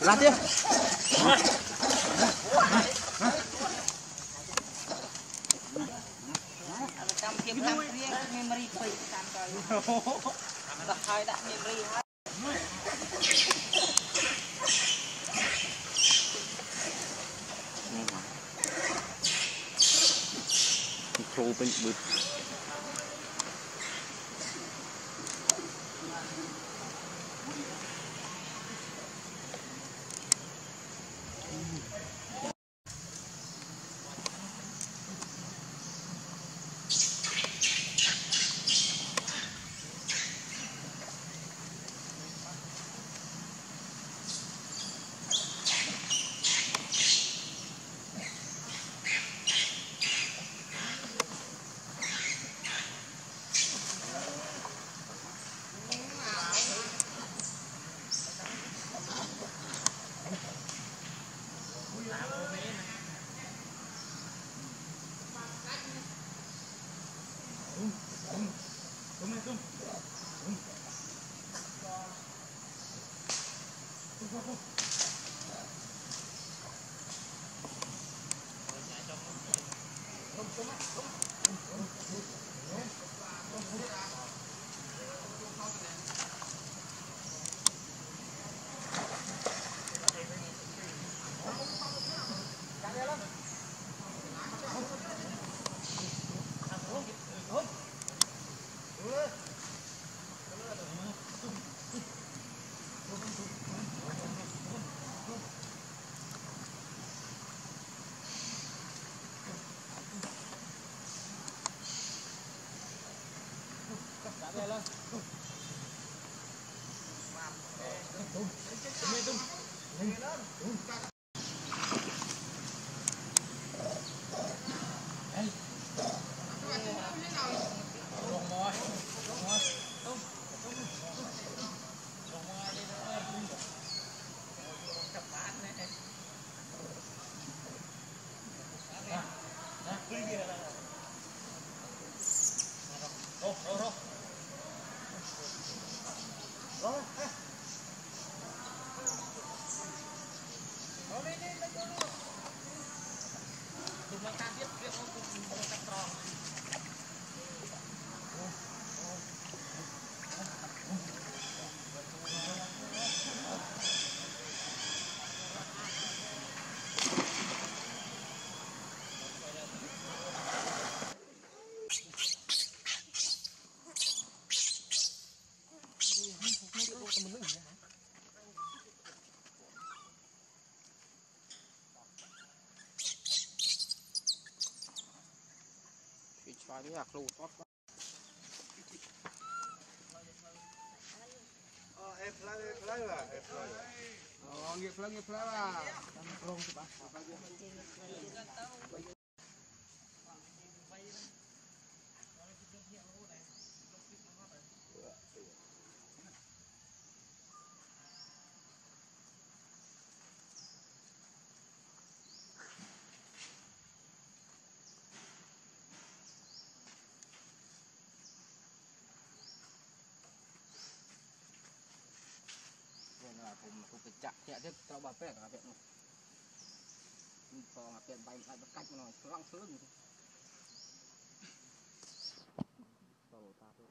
Lát tiếp. Ini ya kru top. Oh, eh aku pecah ya dia terlalu bapet ngapet no kalau ngapet bayi saya berkat no selang gitu kalau tahu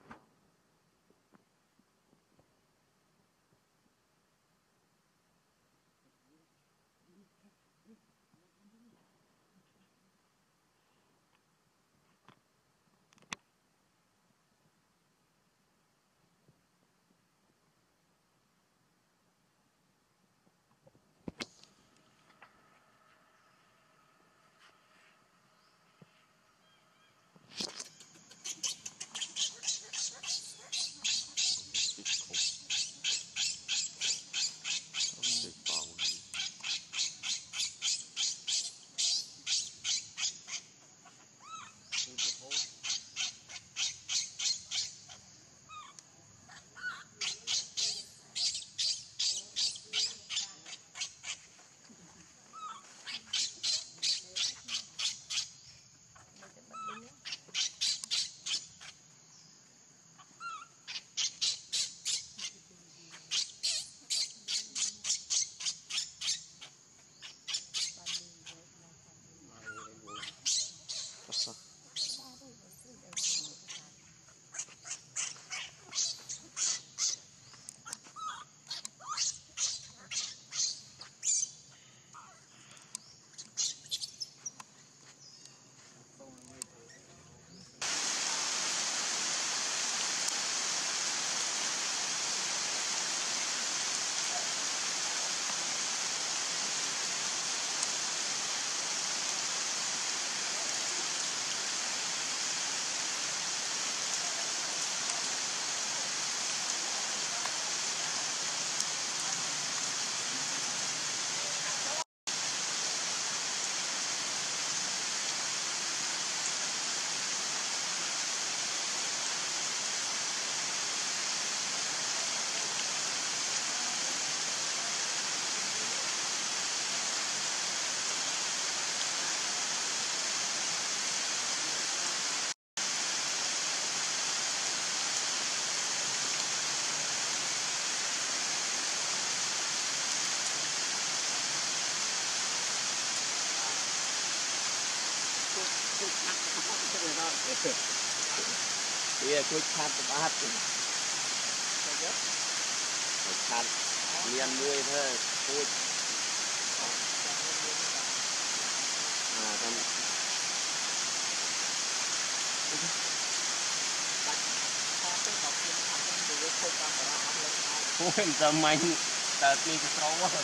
iya cuy khát banget cuy khát lian đuôi thôi cuy à con ôi giờ mày tao đi cái trâu quá rồi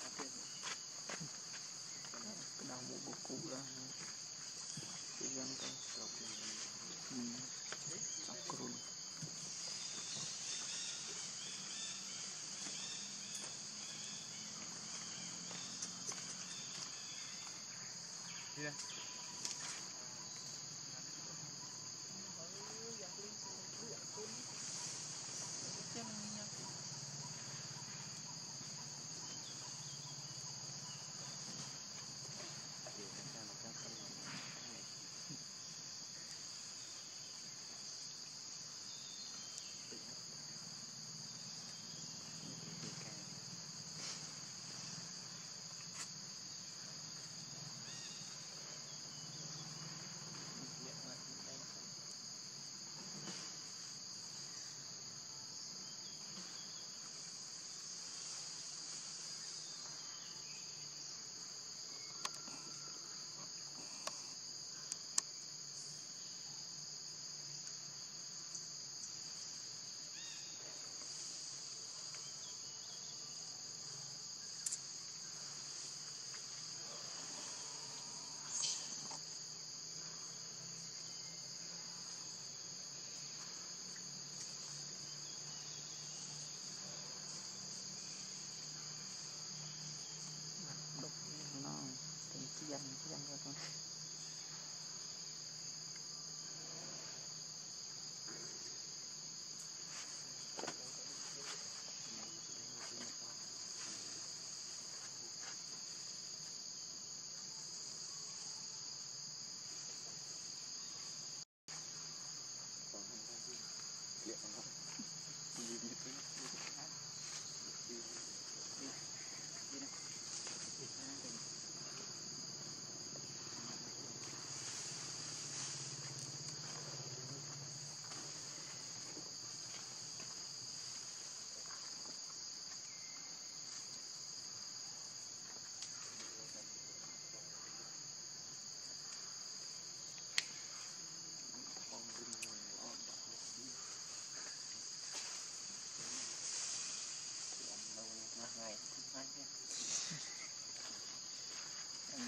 Hãy subscribe cho kênh Ghiền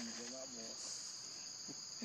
Mì Gõ để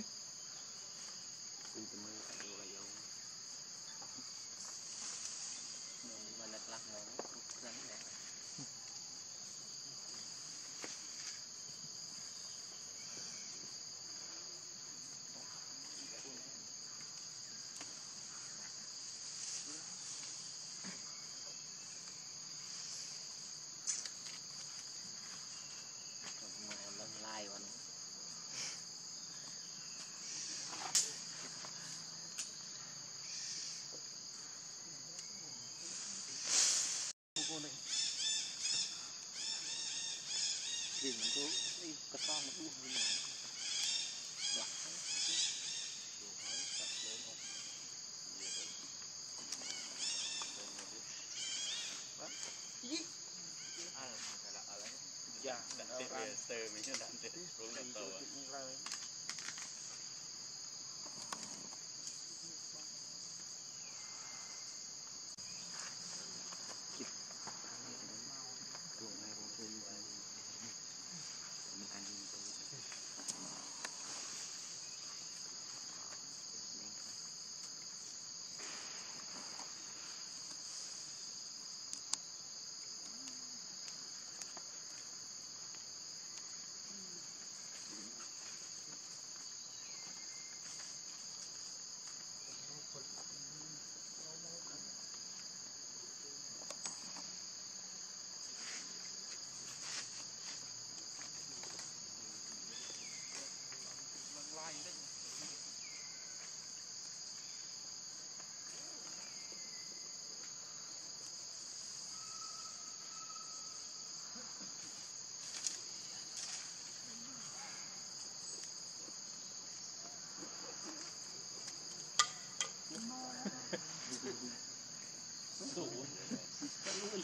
không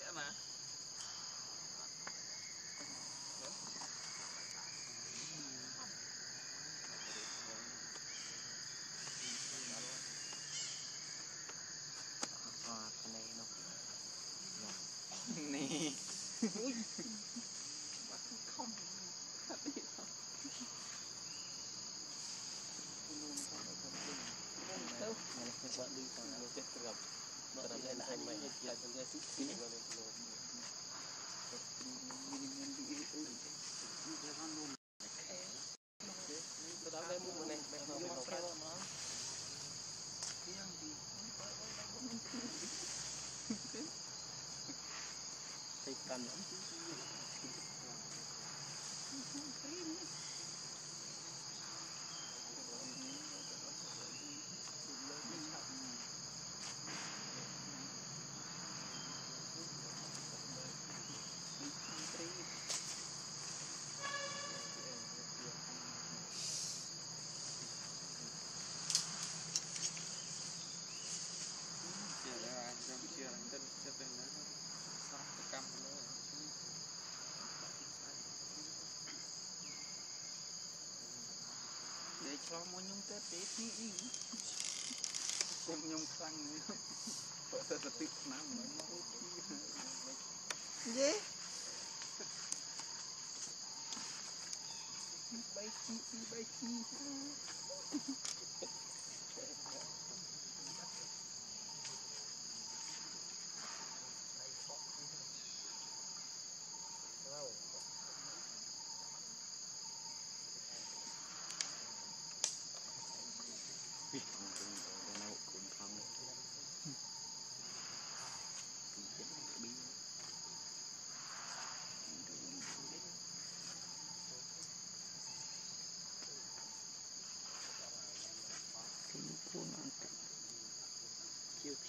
lẽ mà này không bạn đi còn là chết gặp bạn lại là anh mày là chúng ta xích xích vào đây rồi tôi đã lấy mua này mày không biết cái đó mà riêng gì thì cần lắm cho mua nhung tết tết đi cùng nhung xanh nữa vợ thật là tít năm gì bay chi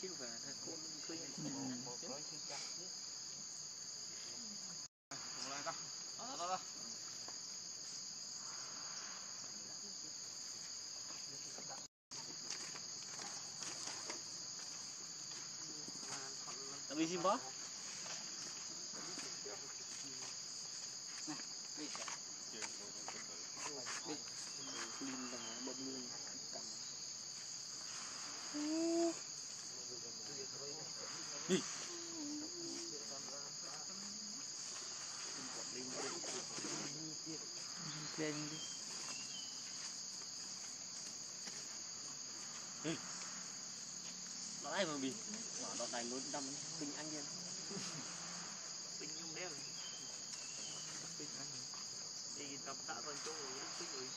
chiều về thằng con cứ đi xin bó nè đi đi nó ai mà bị đọt này luôn đâm bình anh yên bình nhung đeo bình anh đi đập tạ vào chỗ rồi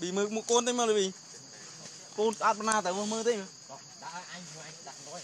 Bị mực một con thế mà là bị con ăn na tại mơ thế mà. Anh đặt nói.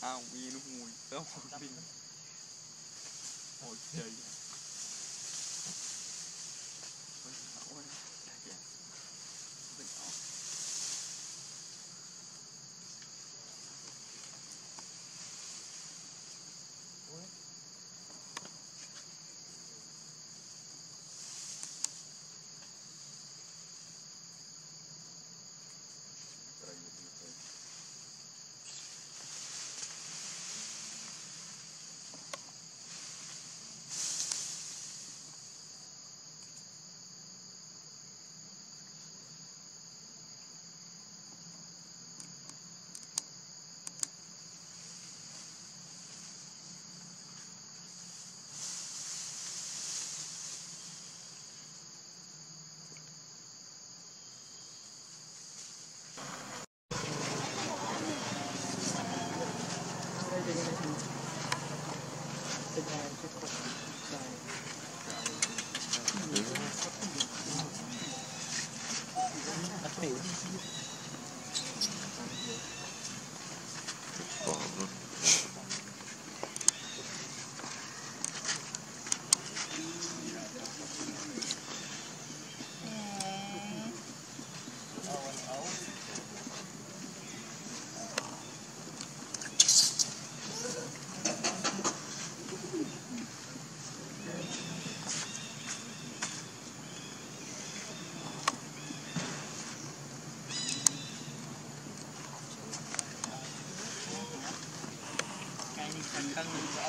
Ao bia nước muối đâu đi hồi chơi Hãy subscribe cho kênh Ghiền Mì Gõ để không bỏ Hãy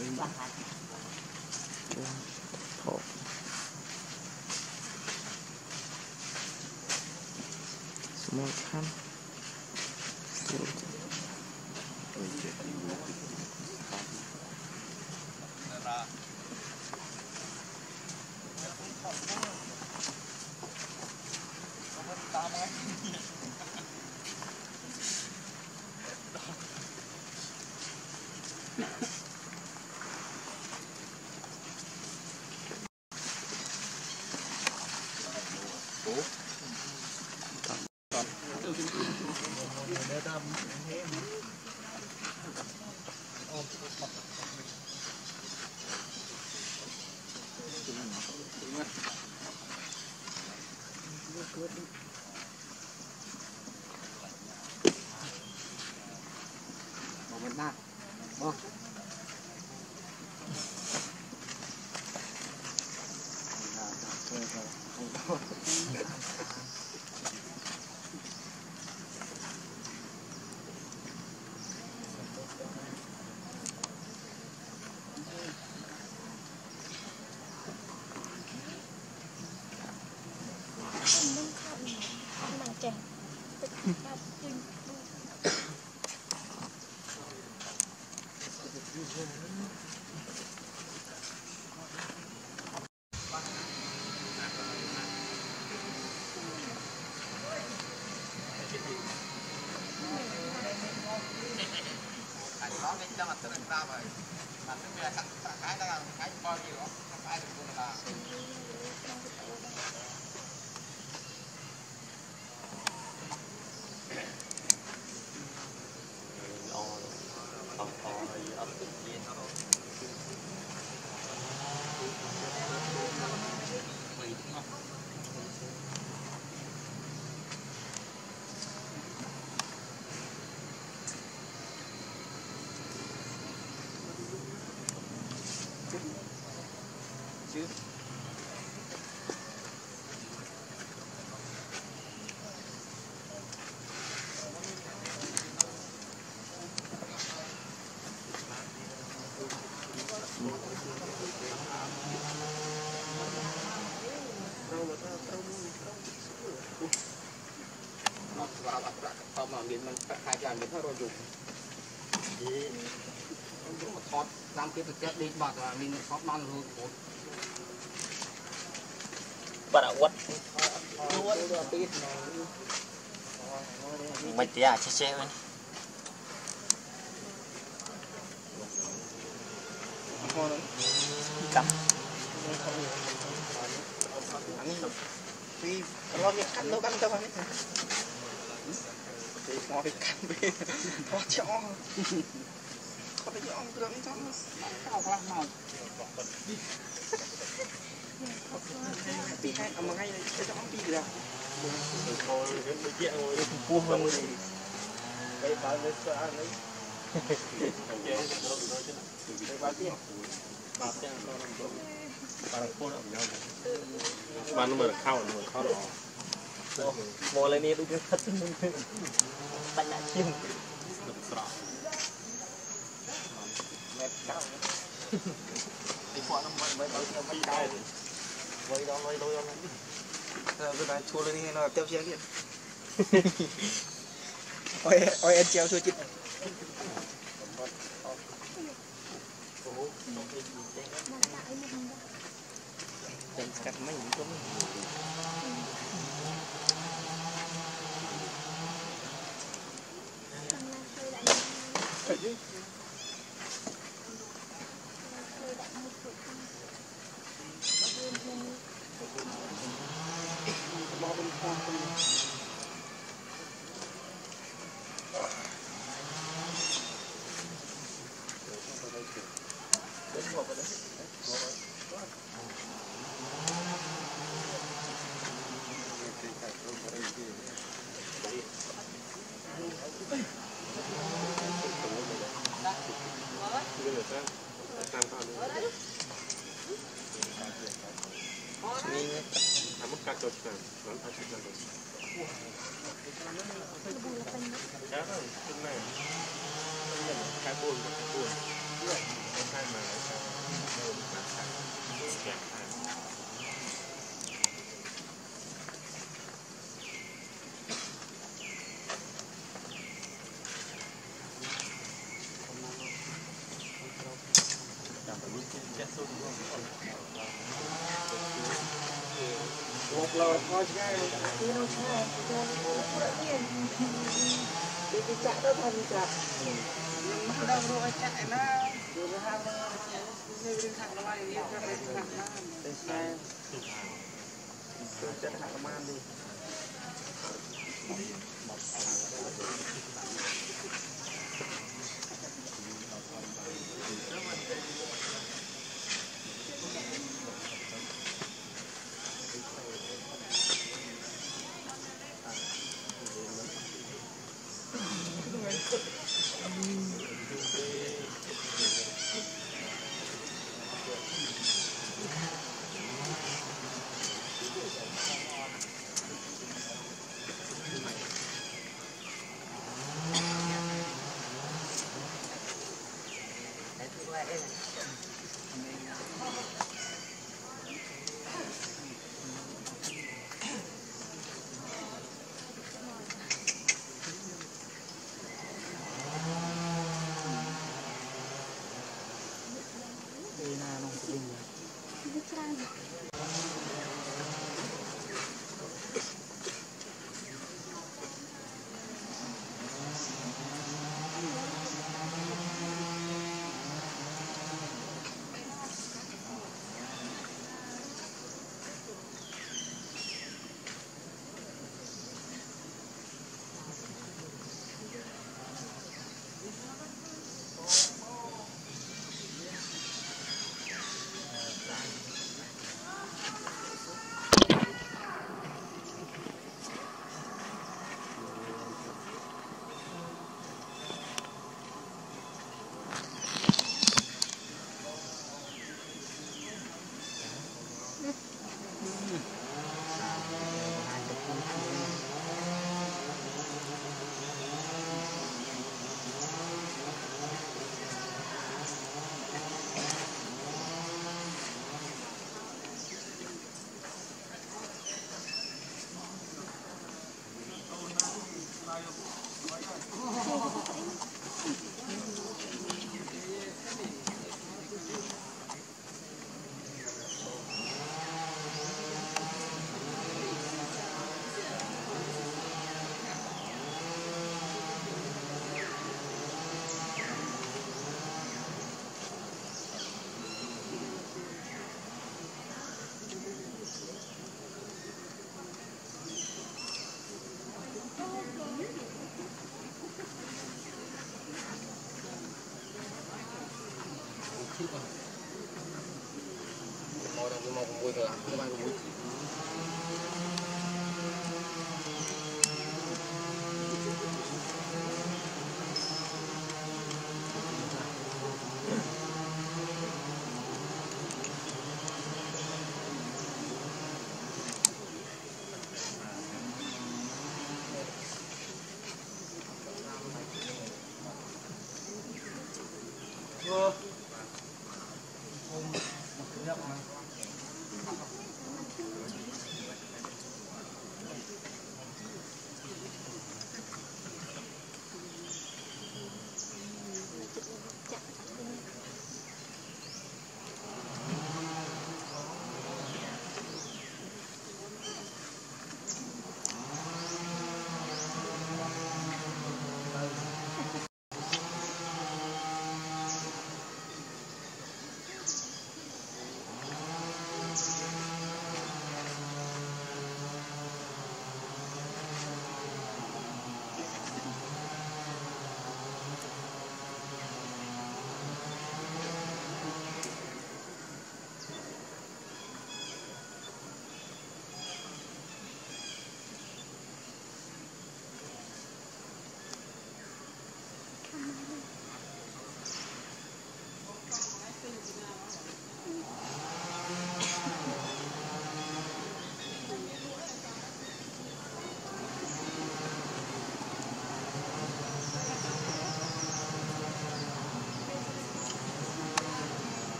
Small time. But at what? Mày tí à, chết chết luôn. Cắm. Vì nó bị cắn đâu, cắn đâu mà biết. Nó bị cắn bị. Nó chó. Có cái ông tưởng cho nó cao quá màu. Bị hai mà ngay cho ông bị được. Thôi cái mấy kia rồi nó cua hơn rồi. Cái bao nhiêu cho ăn đấy. Cái nó bị thôi chứ. Cái bao nhiêu. Bao nhiêu con. Bạn phone ở nhau. Bạn mở khao đó. Mò lên đi đút hết mình. Bạn đã chim. Được rồi. Đi qua nó mới cao. Vậy đó vậy đôi đó. Giờ bạn chua lên đi nó kéo xe kìa. Ôi em treo chưa chứ. Jangan sekat main itu. Jangan, tenang. Kabur. Hãy subscribe cho kênh Ghiền Mì Gõ để không bỏ lỡ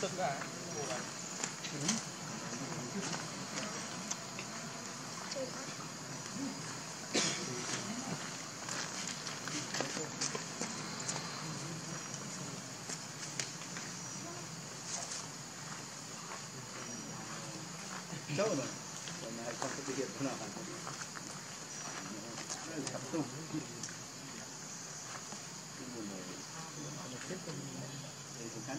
Tất cả cháu rồi, còn này con sẽ hiện thế nào bạn? Cặp tung. Hãy subscribe cho kênh Ghiền Mì Gõ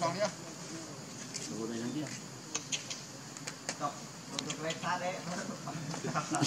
Bang ya. Boleh lagi ya. Tok, untuk kereta deh.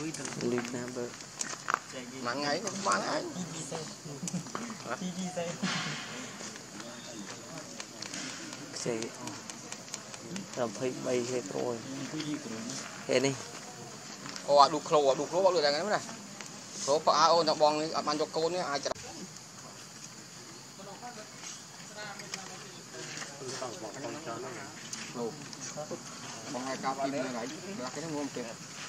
lui nam bơ mang ấy mang ấy xe làm thấy bay xe rồi thế này họ đục lỗ bọn người này này số phá ôn cho bong ăn cho côn ấy ai chả bằng hai cặp kim này là cái nó ngon tuyệt.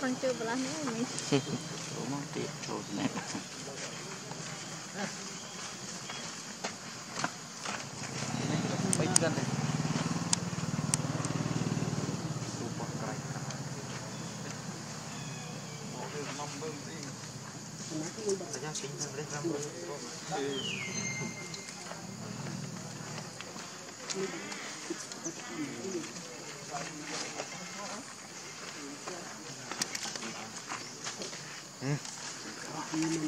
ฟังเจอเวลาไหนไหมผมมองติดโทรศัพท์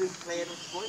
คือเพลงโว้ย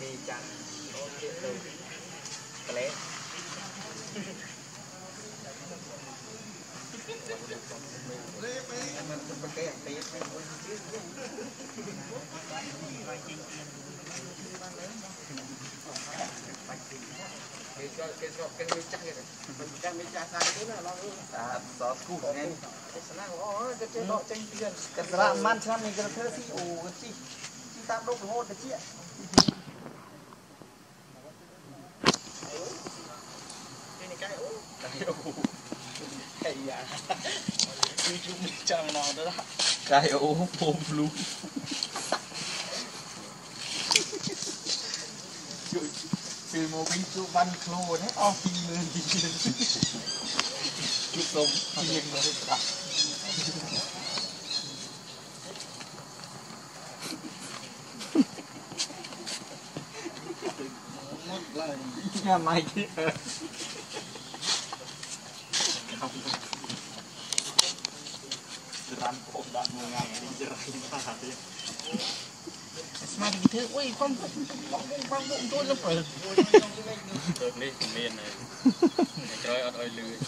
Di chan play Vì một cái chỗ văn khô đấy, ốp đi lên đi lên. Chút sống, chiên nó được cả. Mất lại. Nhà mày kia. Không. Từ đàn cổ đàn mùa ngàn đi chơi ra đi. Mà thì thế, ui con bụng tôi nó phải được đi, miền này trời ơi ơi lười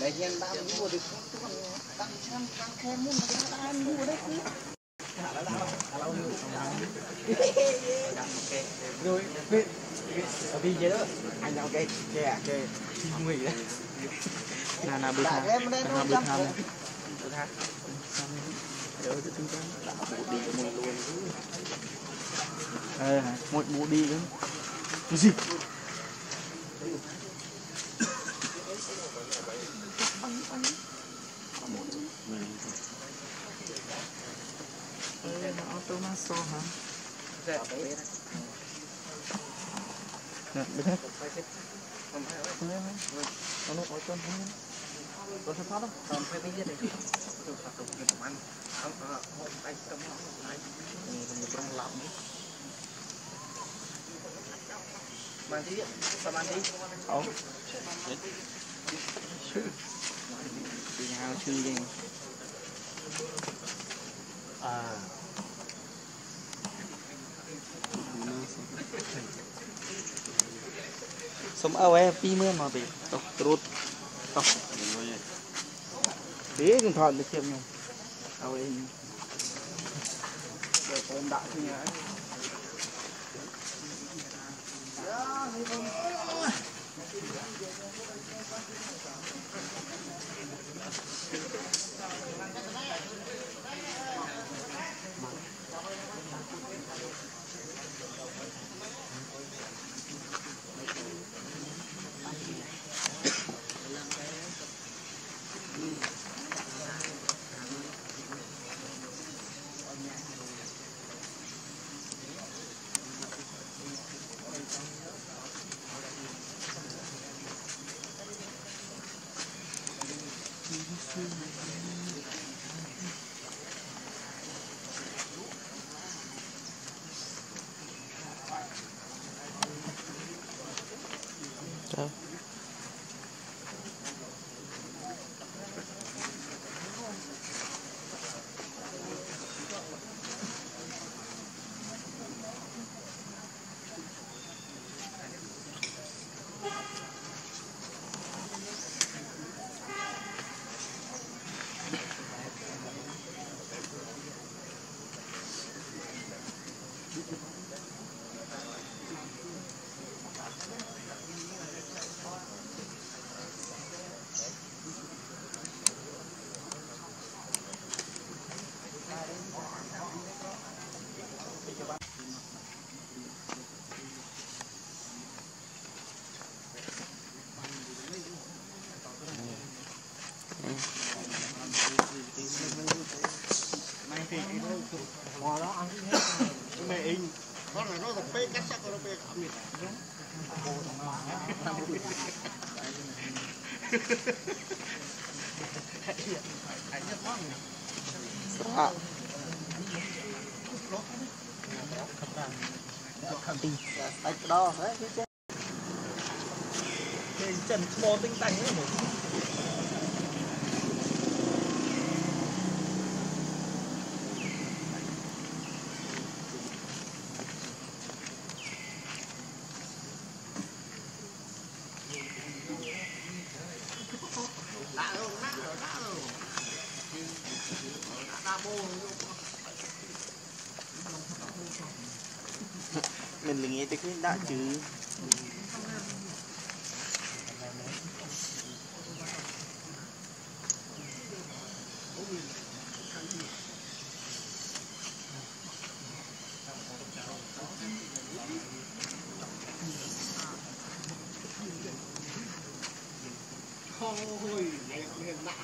để nhân ba mua được không tăng trăm tăng thêm mua mà ăn mua đấy chứ rồi bị gì đó anh nào cái kè chim mì đấy là bự thang là bự thang một bộ đi luôn cái gì so hả? Dạ. Dạ, biết hết. Con nó có chân không? Có thật không? Còn phải biết đấy. Tôi thật được việc ăn. Không có một tay cầm nó lại. Mình được trong lòng đấy. Bạn đi, sao bạn đi? Không. Đi nào chưa đi. À sống ao em pi mưa mà bị tóc rút tóc đấy cũng thọn được xem nhau ao em để con đạn như này Hãy subscribe cho kênh Ghiền Mì Gõ để không bỏ lỡ những video hấp dẫn. trần bò tinh tành ấy một. Mình nghĩ tới cái đã chứ. Thôi, miền Nam.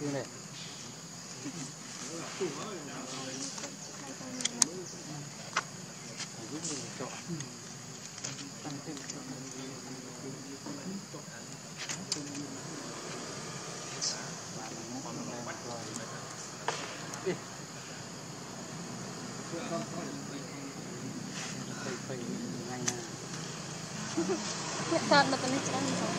Như này. Hiện tại là cái này chẳng sao.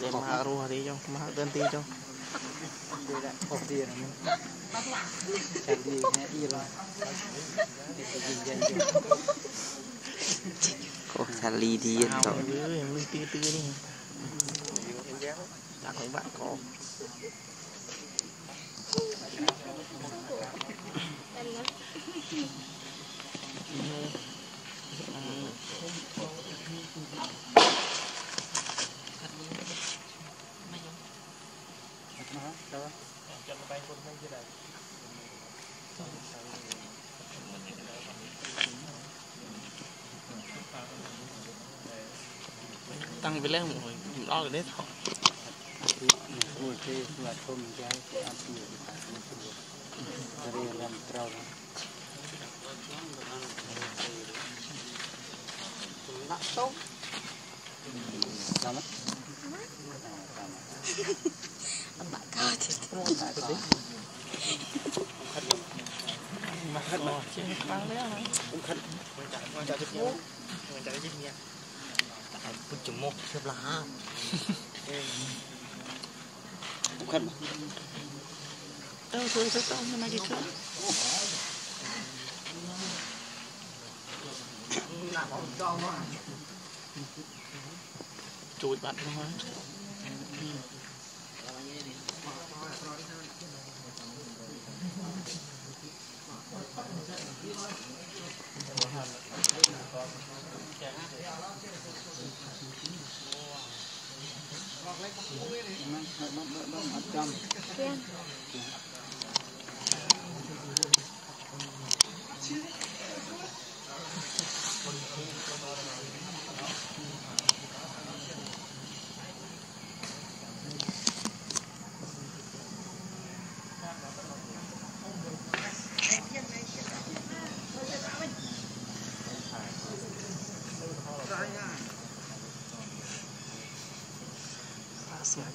Để mà rùa đi cho, mà đơn ti cho. Đây là cột tiền này. Chạy đi nghe đi rồi. Cột sali đi rồi. Em đi tư đi. Đã có bạn có. Tăng về leo mọi người lo rồi đấy thôi. Ngồi chơi và thôn cái ăn nhiều cái này làm trâu. Nặng sâu. Làm ăn bạc cao thì không bạc đấy. Mà khát mà băng đấy hả? Cũng khát. Mình chạy được nhiều. Mình chạy được nhiều. Pun cemok sebelah. Bukan. Tahu tahu nama dia tu. Nak bawa jauh mah. Cuit bat mah. Smart.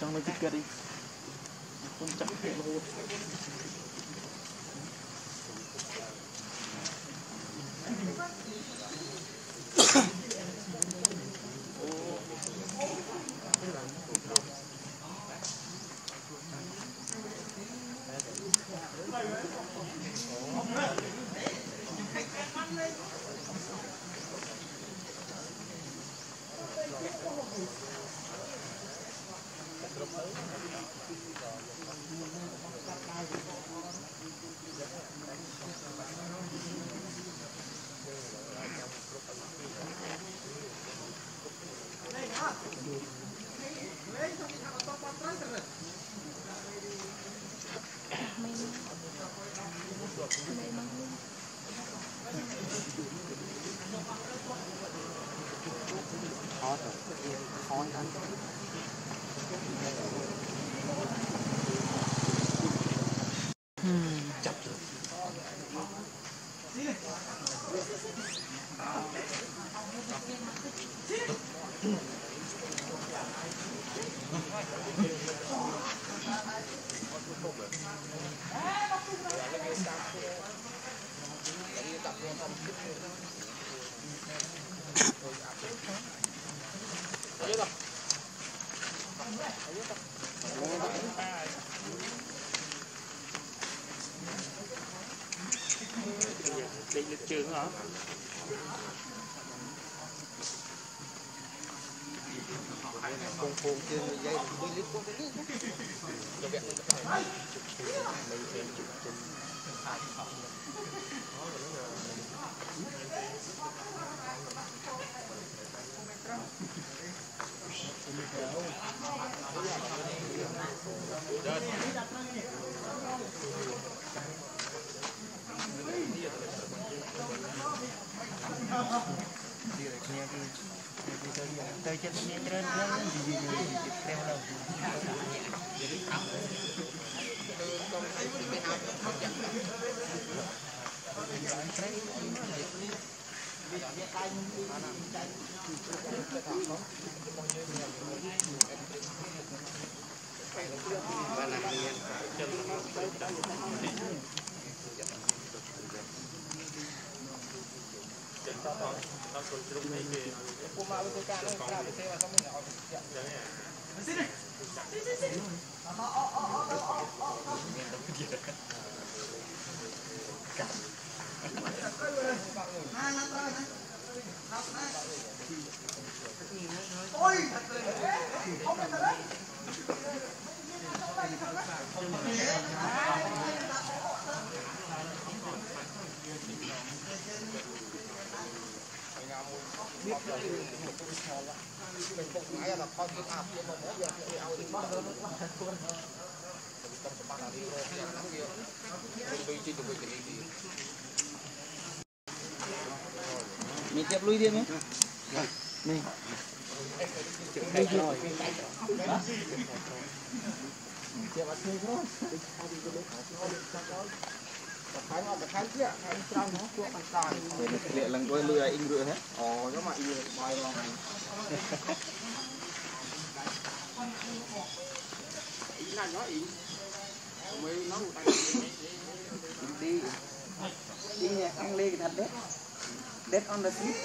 Trong nó kia đi không chắc được luôn. Lịch trường hả? Con phun trên dây đi lít quá đấy. Cho bạn này. Mình xem chụp trên ai không. Mình chép lui đi nhé. Mình lệ lần coi lừa anh rửa hết. Ồ, nó mà yêu bài vào này. Ý là nó ý. Mới nó đi. Đi nhà ăn lê thật đấy. Dead on the street.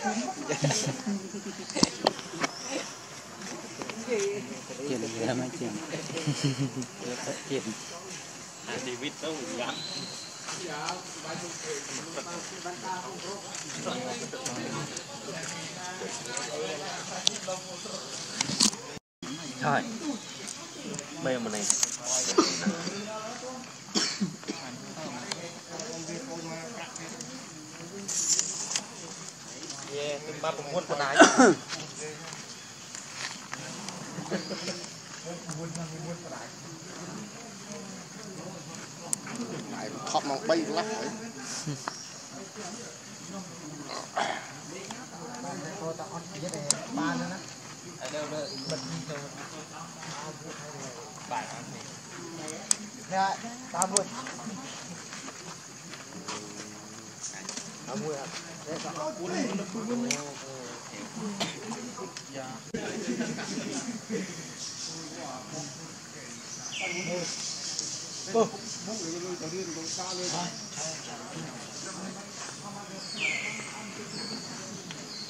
Chuyện là mấy chuyện. Chuyện. Đi vít đâu dám. Thôi. Bây giờ mình này. Ba bông muôn của nái. Nái khóc mong bay lắm đấy. Nè, ba muôn. Ba muôn à? Hãy subscribe cho kênh Ghiền Mì Gõ để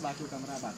batu kamera bat.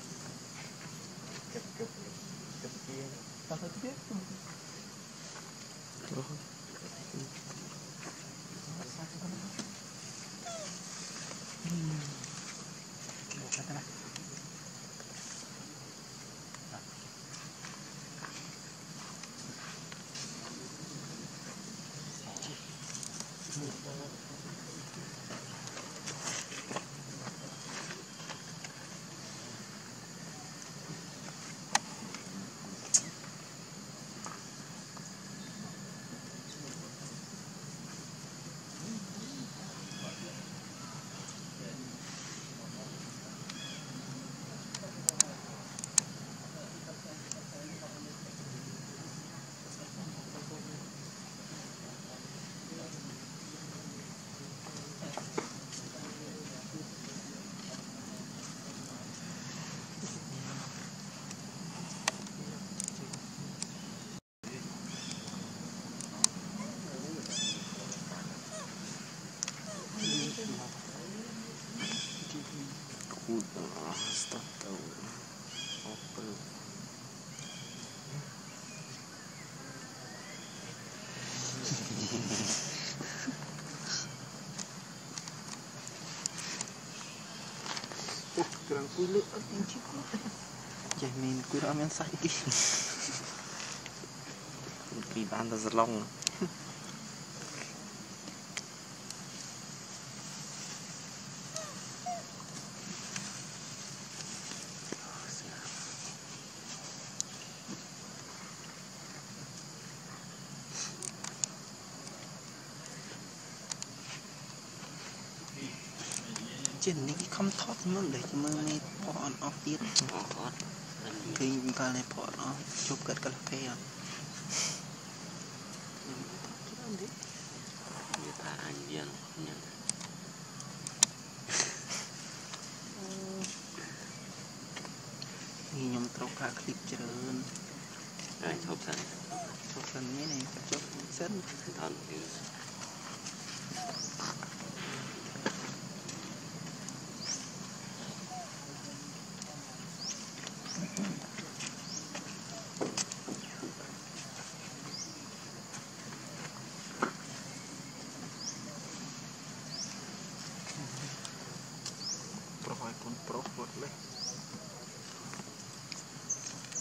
Kurang puluh orang cukup. Jamin kurang yang sakit. Di bandar selong. Chuyện này không thoát luôn để mơ này bỏ on off tiết thì mình có lẽ bỏ nó chụp cất cà phê à người ta ăn viên nhận thì nhóm trọc cả clip trở lên ai chụp sẵn như này chụp sẵn thân Coba ini.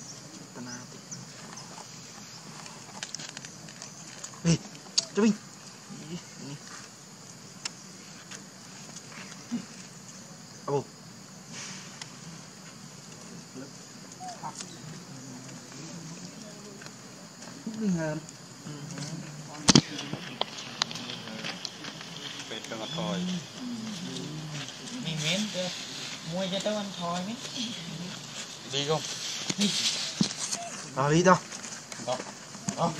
Abu. Dengar. Petra Matoi. Mimin ke? Mua cho tao ăn thoi mấy. Đi không? Đi. Tao đi đâu? Đó. Đó.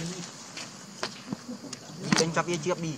Anh cặp chiếc đi.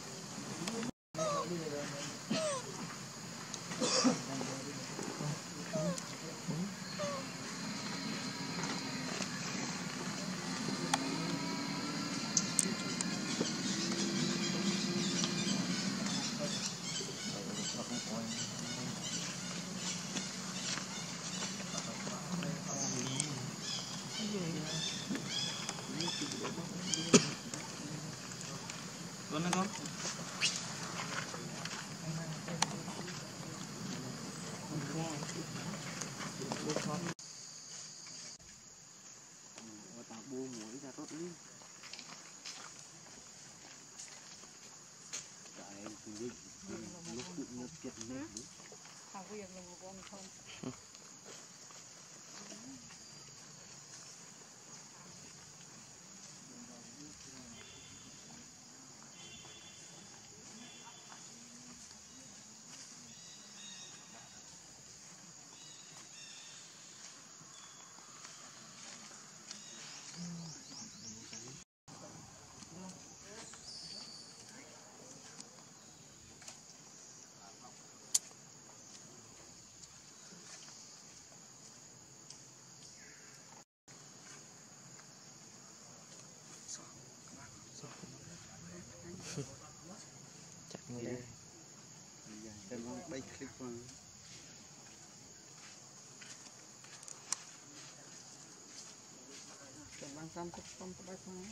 ăn thức xong các bác không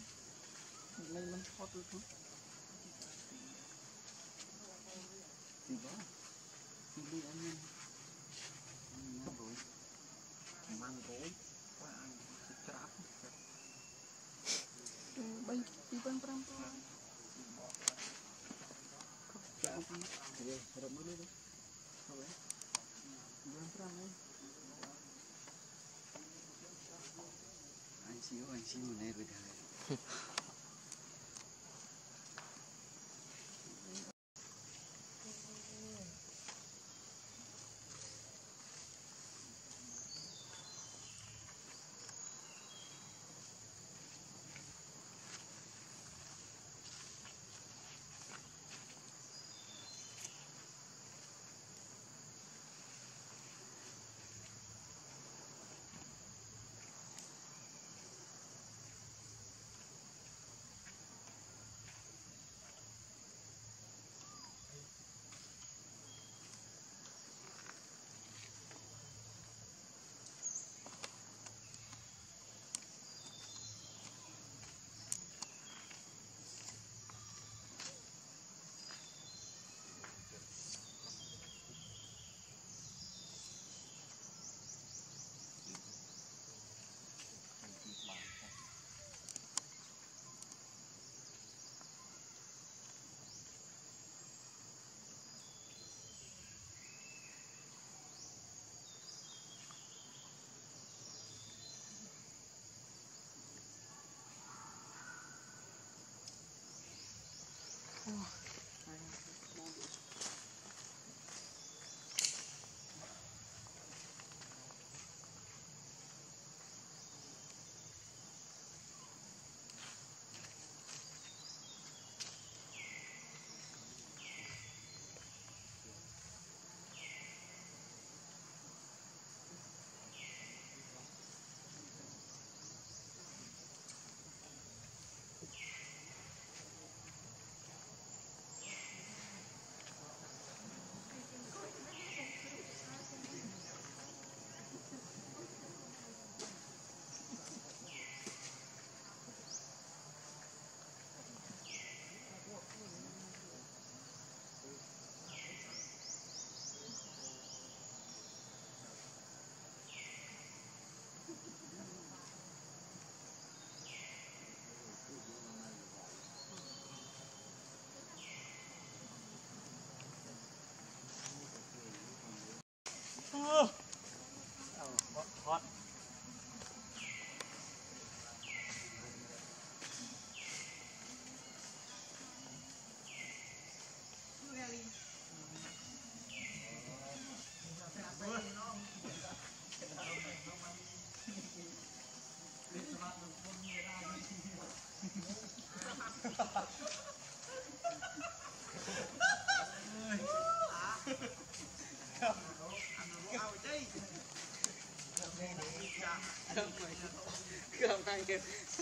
lấy lên khó tư không thì đó thì đi ăn nhanh ăn rồi mang rồi qua ăn thịt chả bay đi bên trong thôi chả không rồi rồi mới đi thôi bên trong đấy anh xíu mình nghe rồi thầy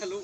Hello.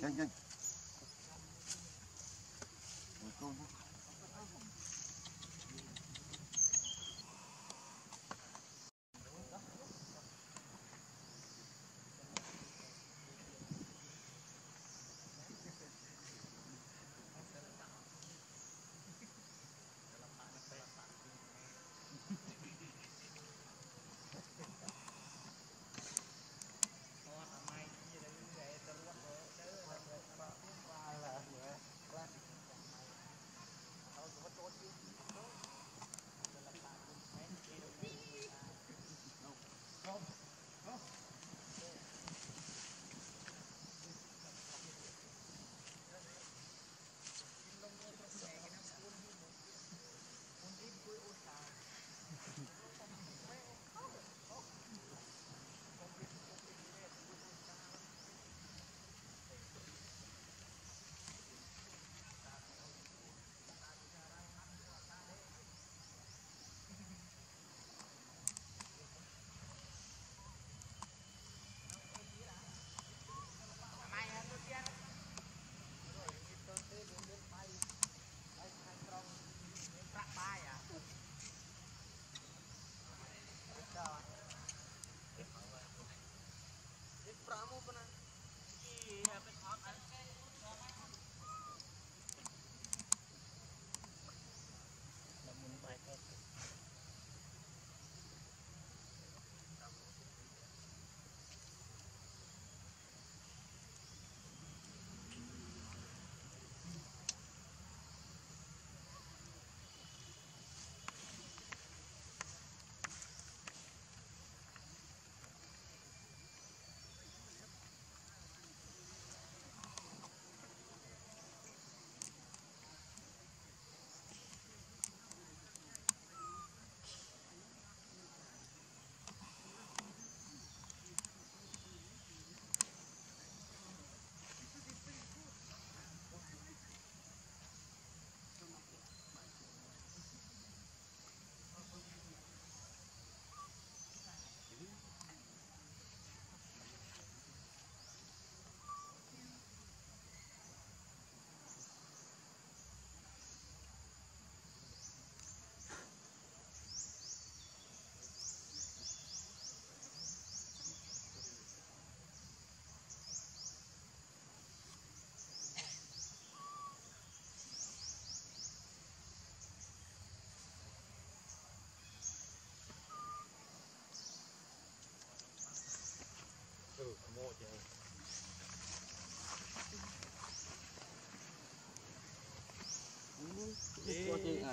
Nhanh nhanh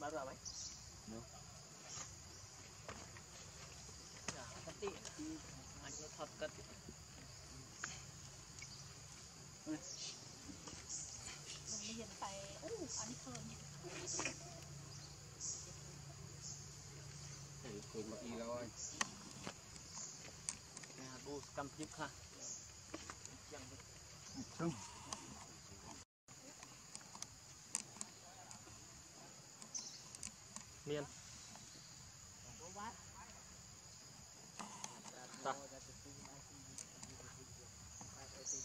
Baru apa? No. Nah, peti, hanya shortcut. Lihat saya, aneh. Kau nak ilau? Nah, tu kampik lah. Yang betul. Miền ta miền ta sinh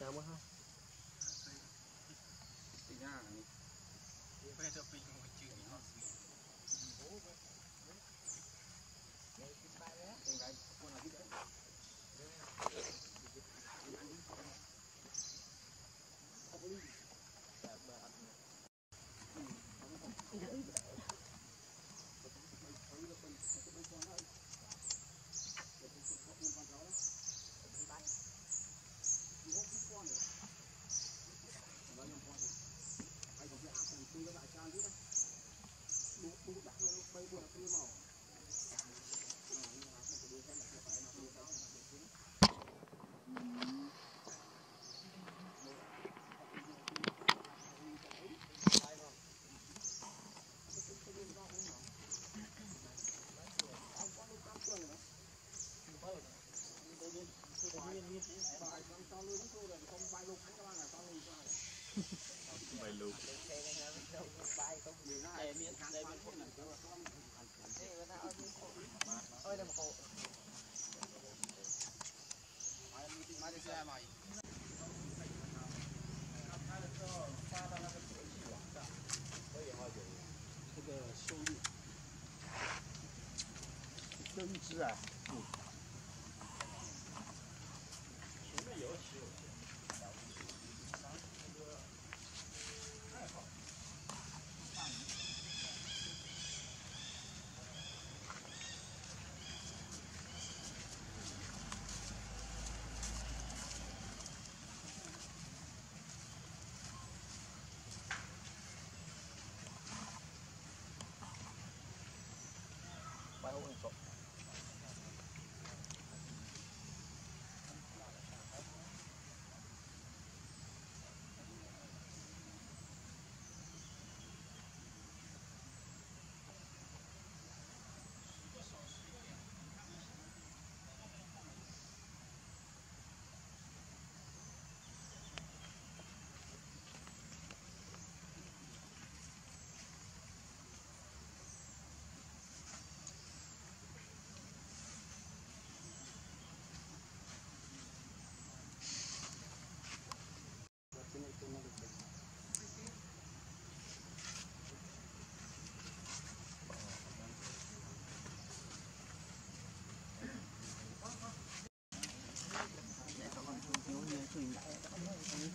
chào mừng ha Hãy subscribe cho kênh Ghiền Mì Gõ để không bỏ lỡ những video hấp dẫn. Chọn Hãy subscribe cho kênh Ghiền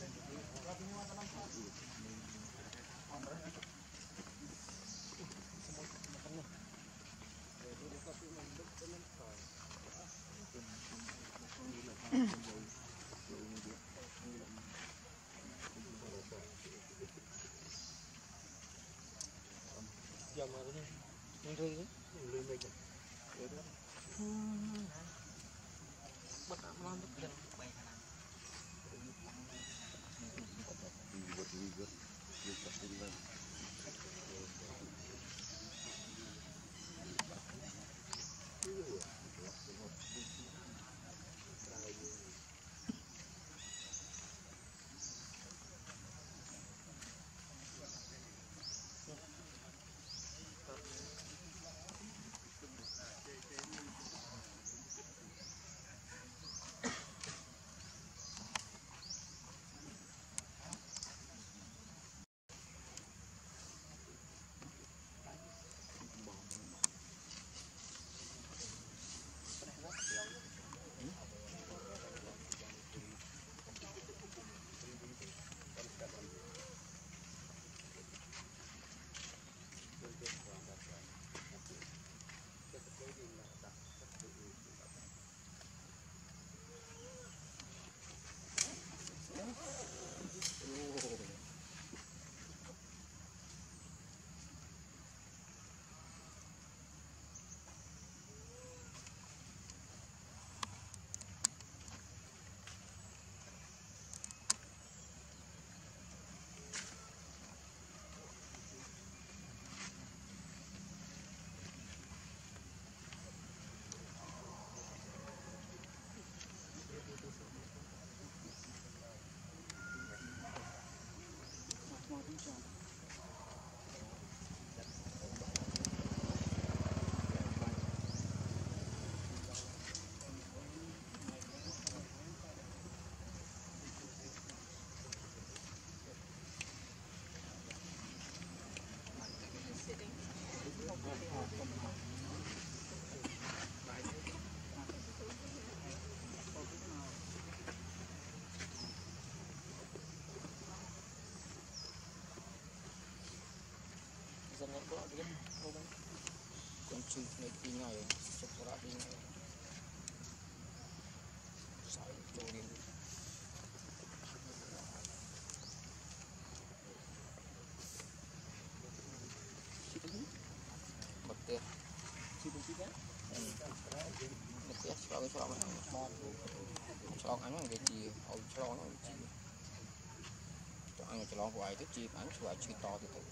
bỏ lỡ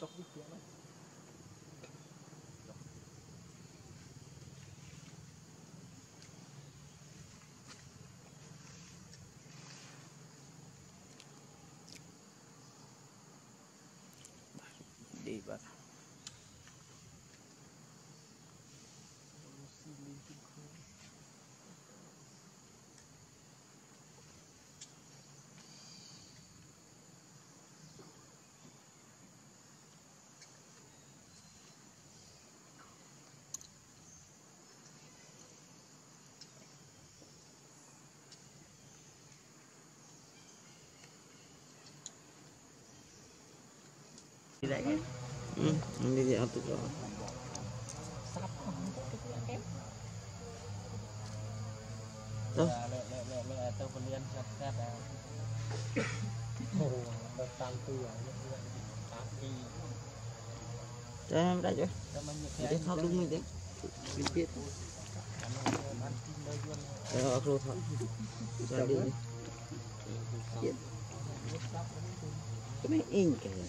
trong cái chuyện này. Đi vào ini dia satu doang. Tuh. Atau pilihan shortcut. Oh, datang tuh ya. Tapi. Jangan aja. Jadi thao đúng mình đấy. Mình biết. Đó, rồi thôi. Ra đi. Biết. Cái này in cái này.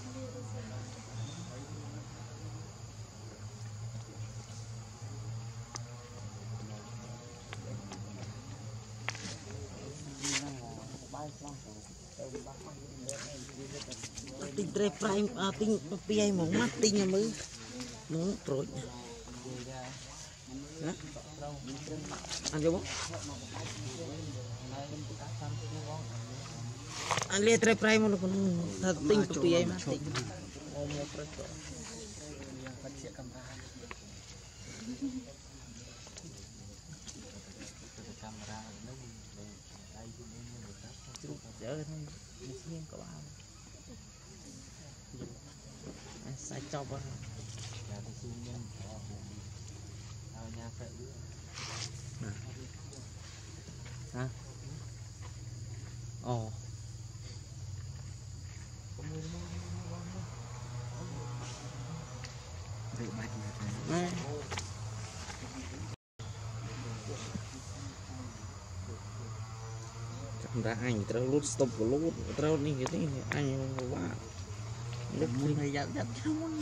Tinh tre prime tinh piai mong mắt tinh nhà mới muốn rồi ăn vô ăn lê tre prime nó còn thật tinh piai mắt tinh chơi thôi, riêng của bạn. Sai chọc à? Hả? Ồ. Ra anh trao lút stop của lút trao đi cái này anh quá lúc mình hay dạo dắt không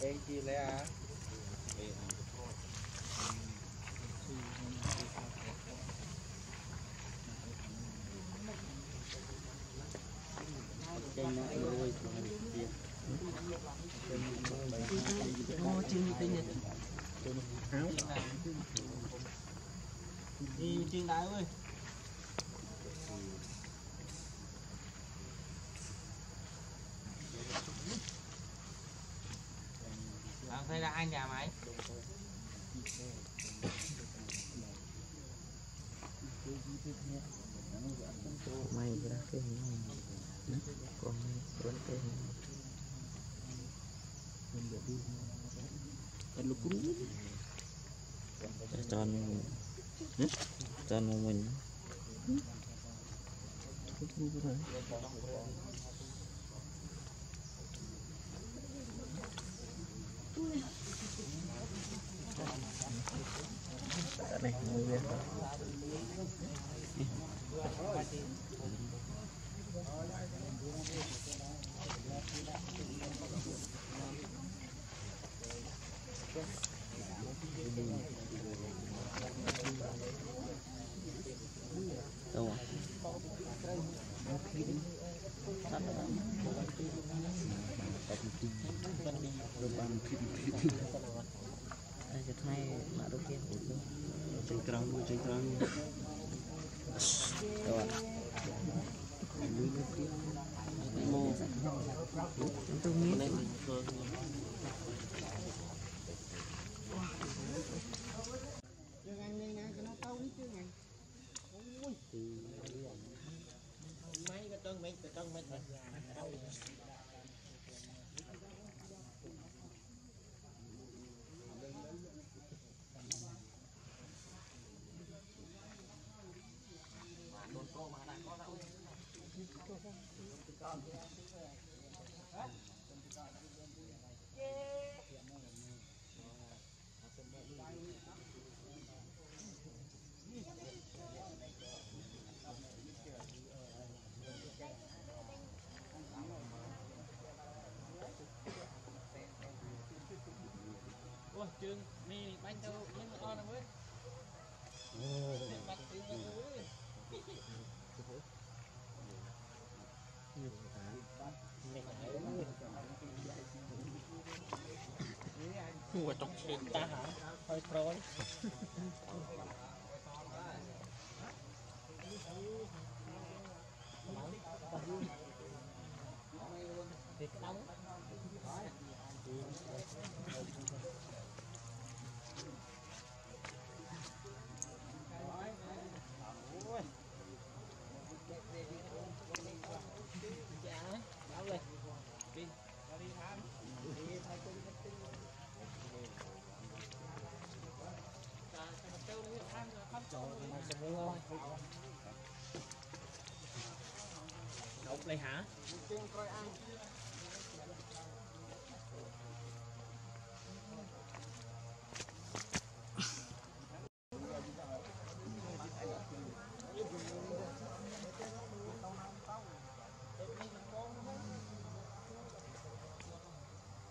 Thank you, Leo. Đây là hai nhà máy. Mày ra cái hình này. Còn mày vẫn cái hình này. Cần lục cú. Tròn một mình. Này ngồi đây. Đâu ạ? Chanh trắng mua chanh trắng rồi mua tôi nghĩ đấy chương mì bánh đâu nhưng mà con với mặt tiếng nó với mùa trong chuyện ta hả hơi trôi thì cái đóng đục này hả? Ừ. Nhìn cũng mạo vậy.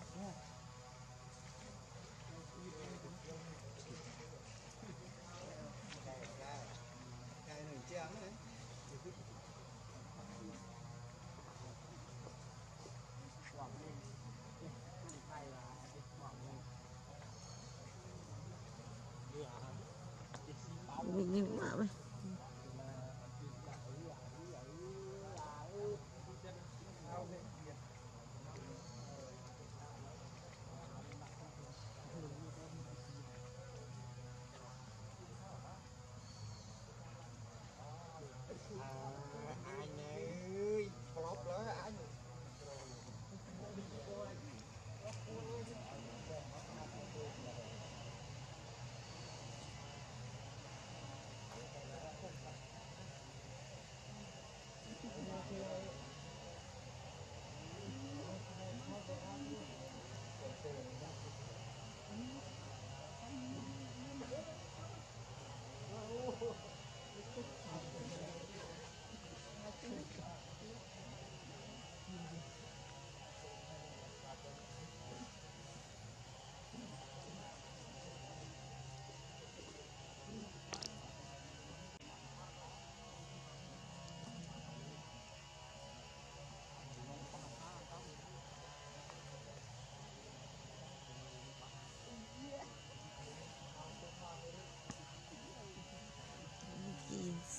không bỏ lỡ những video hấp dẫn.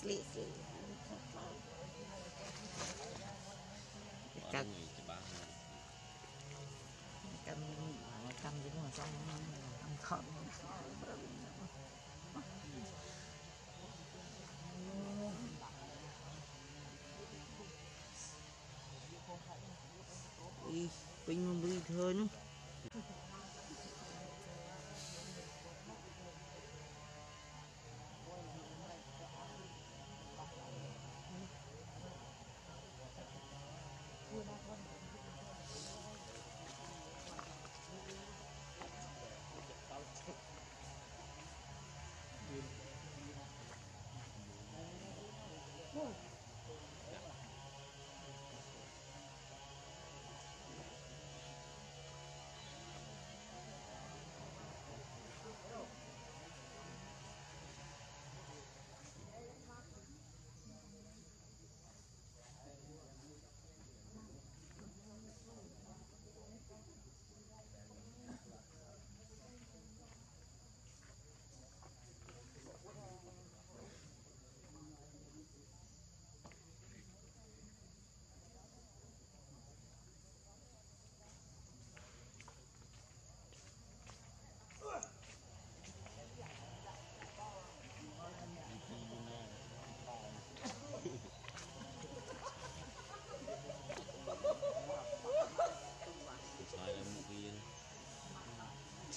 sleep. Cầm những người trong khẩn. Ý, quên một bụi thơ nữa.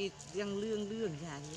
Cái răng lương ra nhỉ.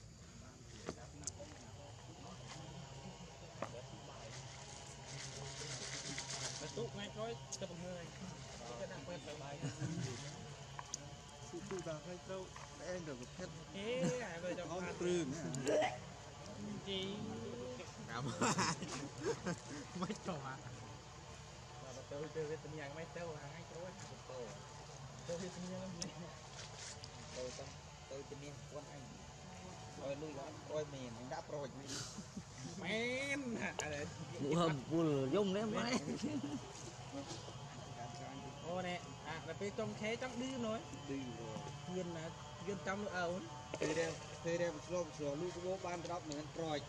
Tụt ngay coi cho bằng người cái đang quét tờ bài tụt vào cái đâu em được một phép thế này bây giờ có trường gì cảm ơn mấy trò mà tôi chơi với tình nhân mấy tớ là ngay chỗ ấy tôi với tình nhân tôi xong tôi tình nhân con anh coi lui lại coi mình đã rồi men bùn dung đấy mấy ô này à là bên trong khé trong đi nói viên là viên trong nữa ổn từ đây một số lúc bố ban drop mình ăn rồi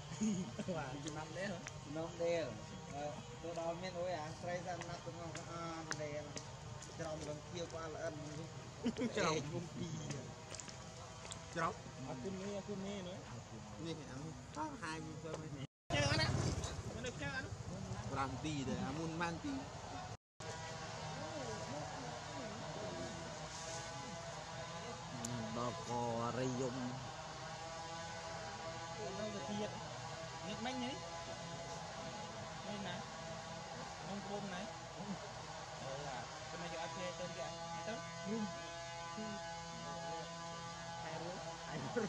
năm đấy hả năm đấy tôi đòi men nói à say ra nắp cũng không ăn đây trong lần kia qua là ăn trong công ty drop aku ni nói ni ăn hai người thôi Ranti deh, amun manti. Boko rayum. Nong ketiak, nih main ni, main na, nong bom na. Lah, kena jual aje terus, terus boom. Air, air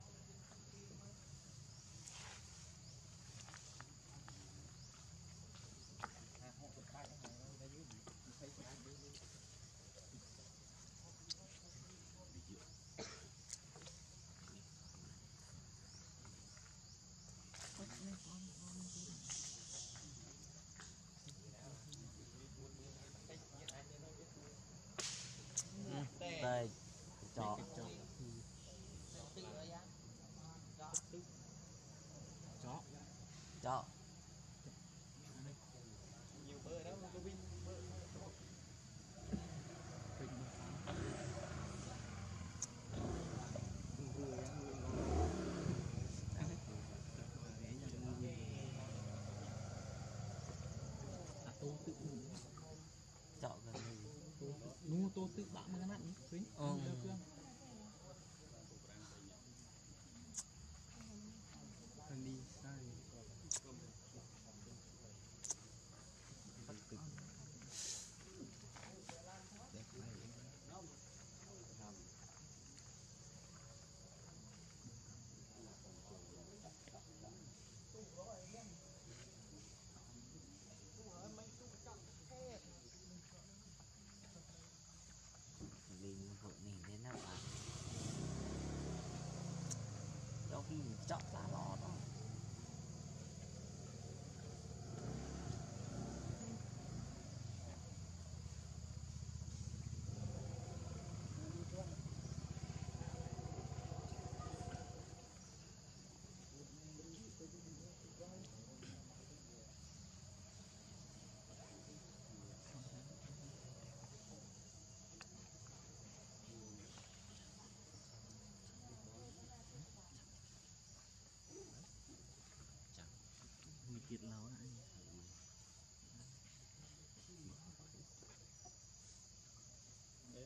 Đây chọn chọn nhiều bơ đó có vinh bơ chọn gần đúng tôi tự bạn mà các bạn ấy đi sai chọn là nó thôi. Kiệt lâu anh đấy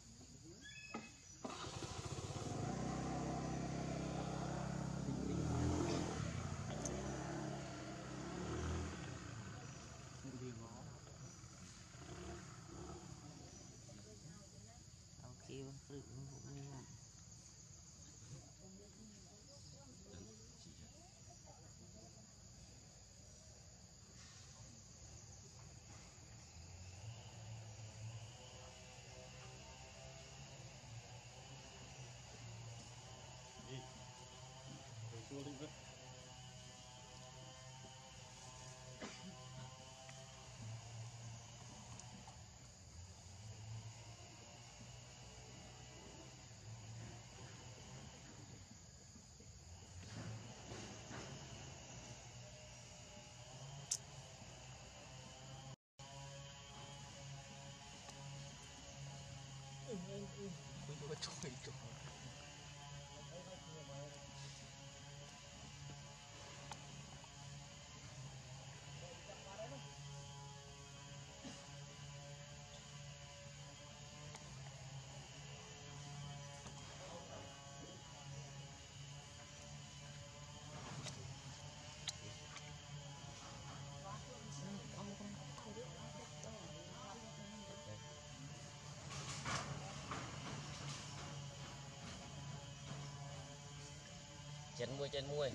Hãy subscribe cho kênh Ghiền Mì Gõ để Trời trời. Trên muôi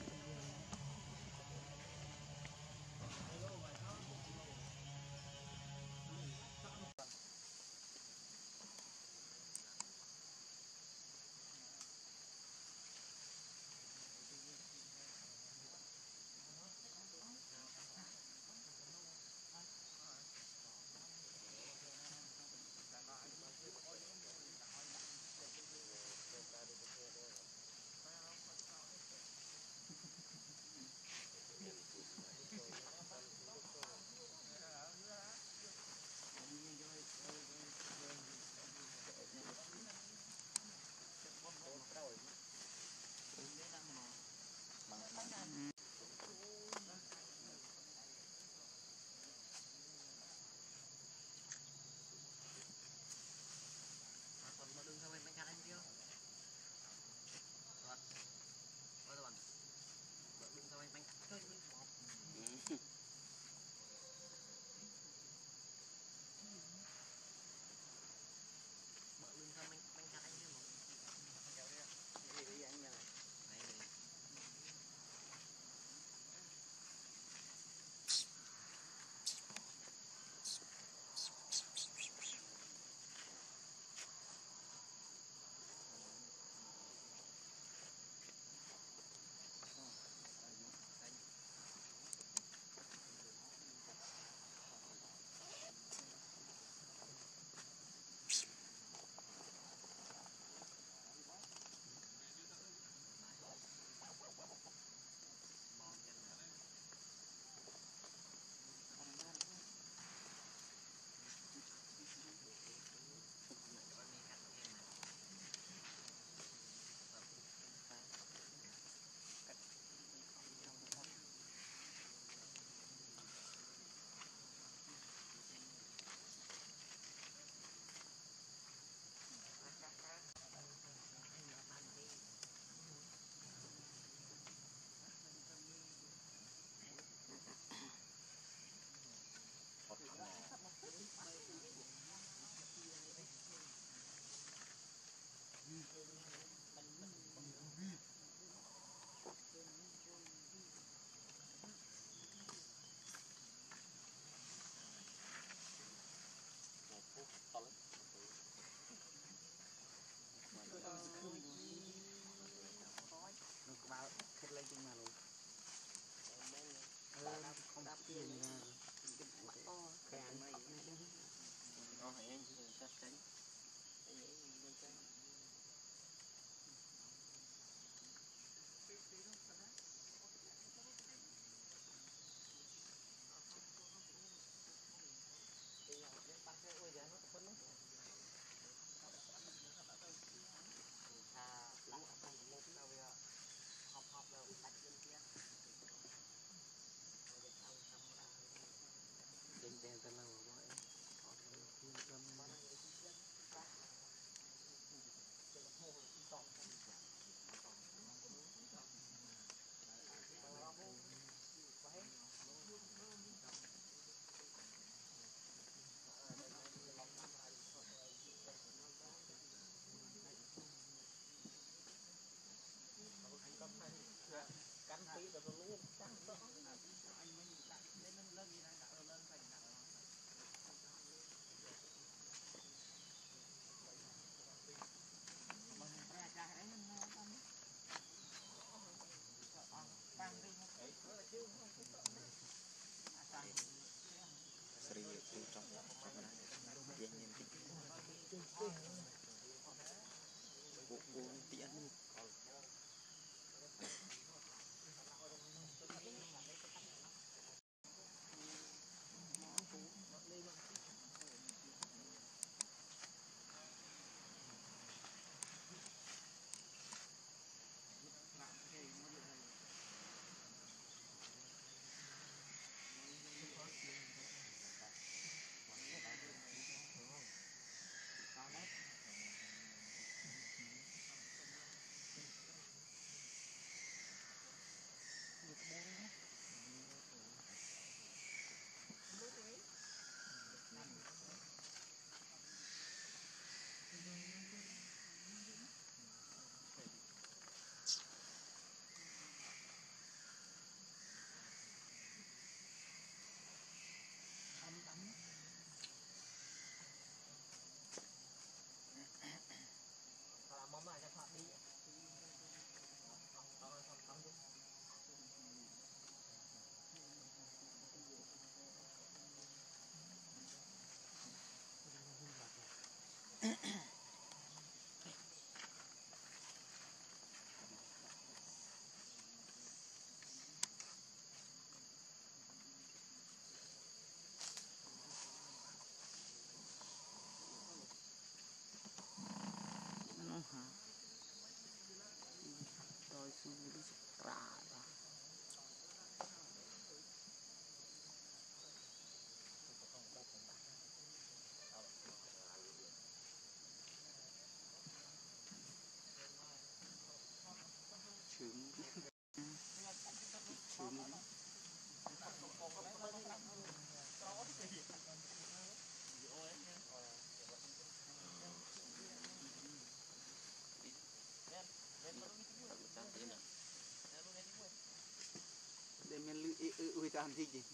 Jangan gigi.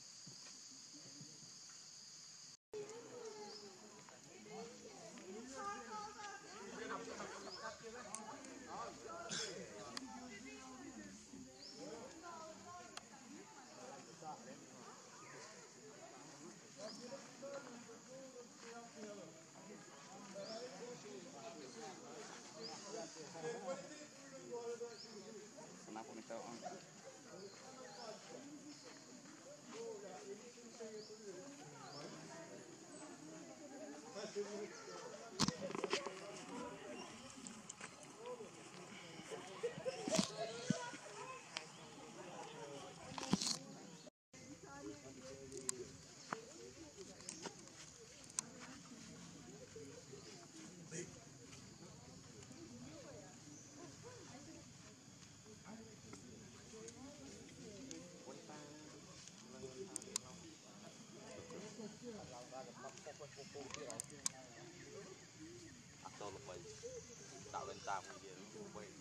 Atau lebih tak lentang dia lebih. Tapi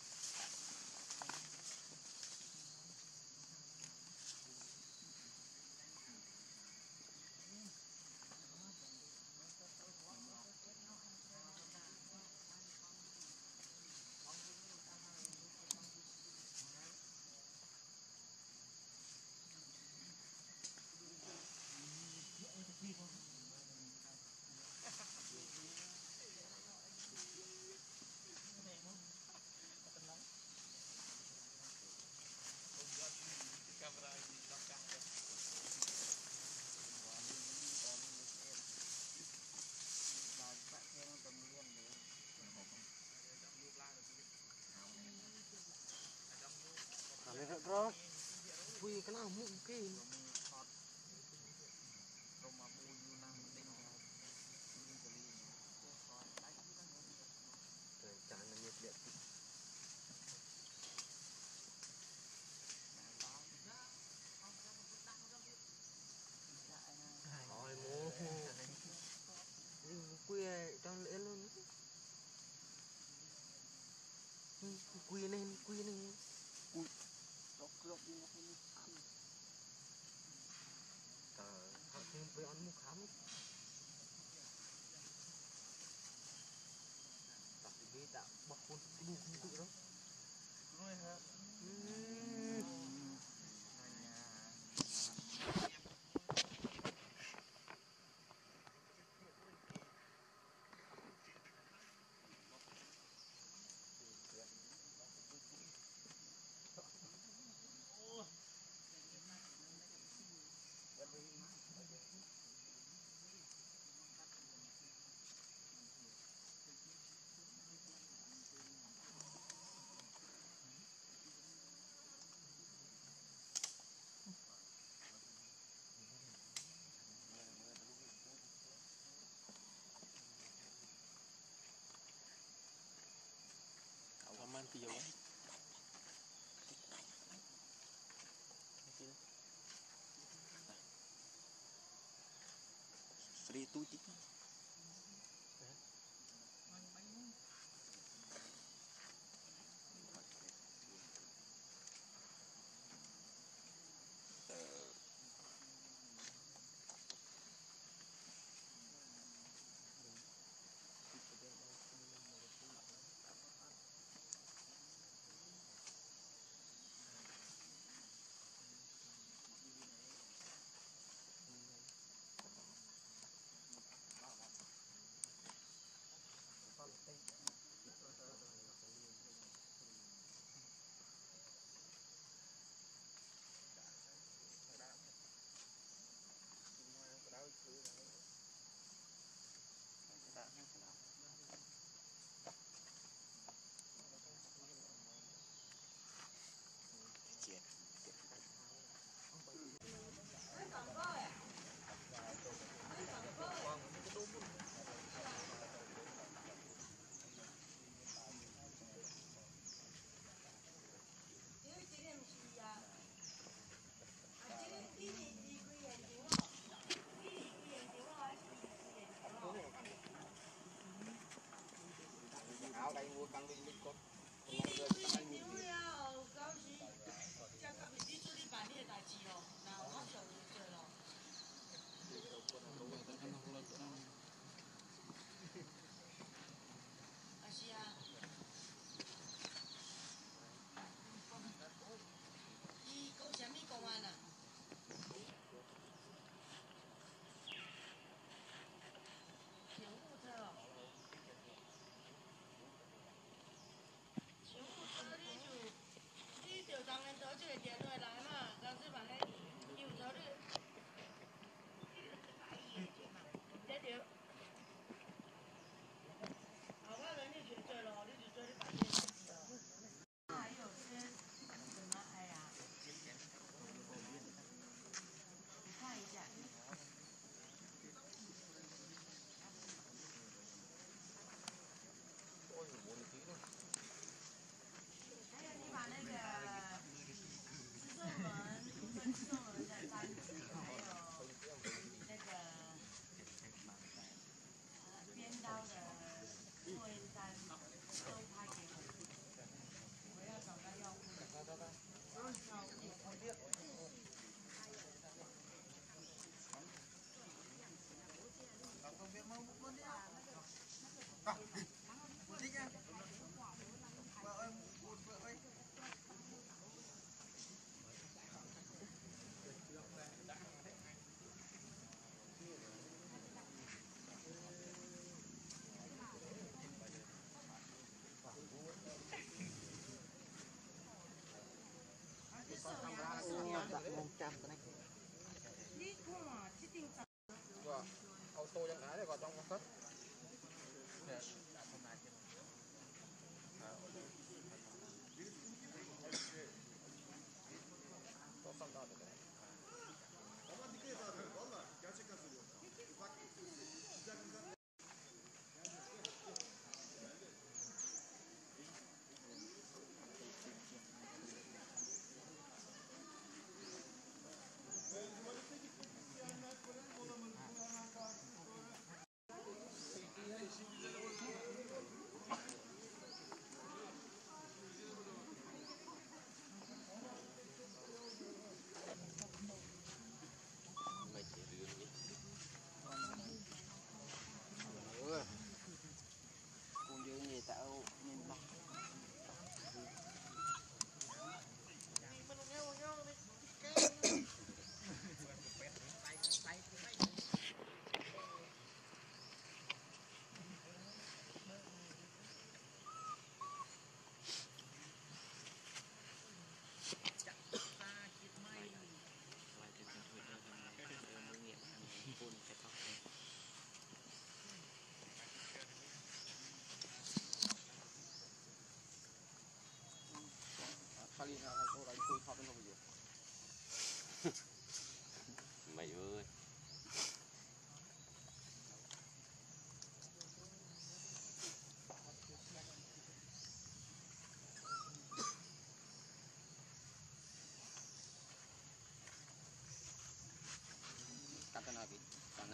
terus wih kenal mungkin rencananya tidak hỏi mô quê trong lễ luôn quê lên quê lọc đi ngọc lên hỏi thêm với ăn mục khám tapi dia tak bakun kumpul dong luai ha Manti ya, Sri Tuti. Chạm cái này. Vâng, auto chẳng ái này vào trong con thất.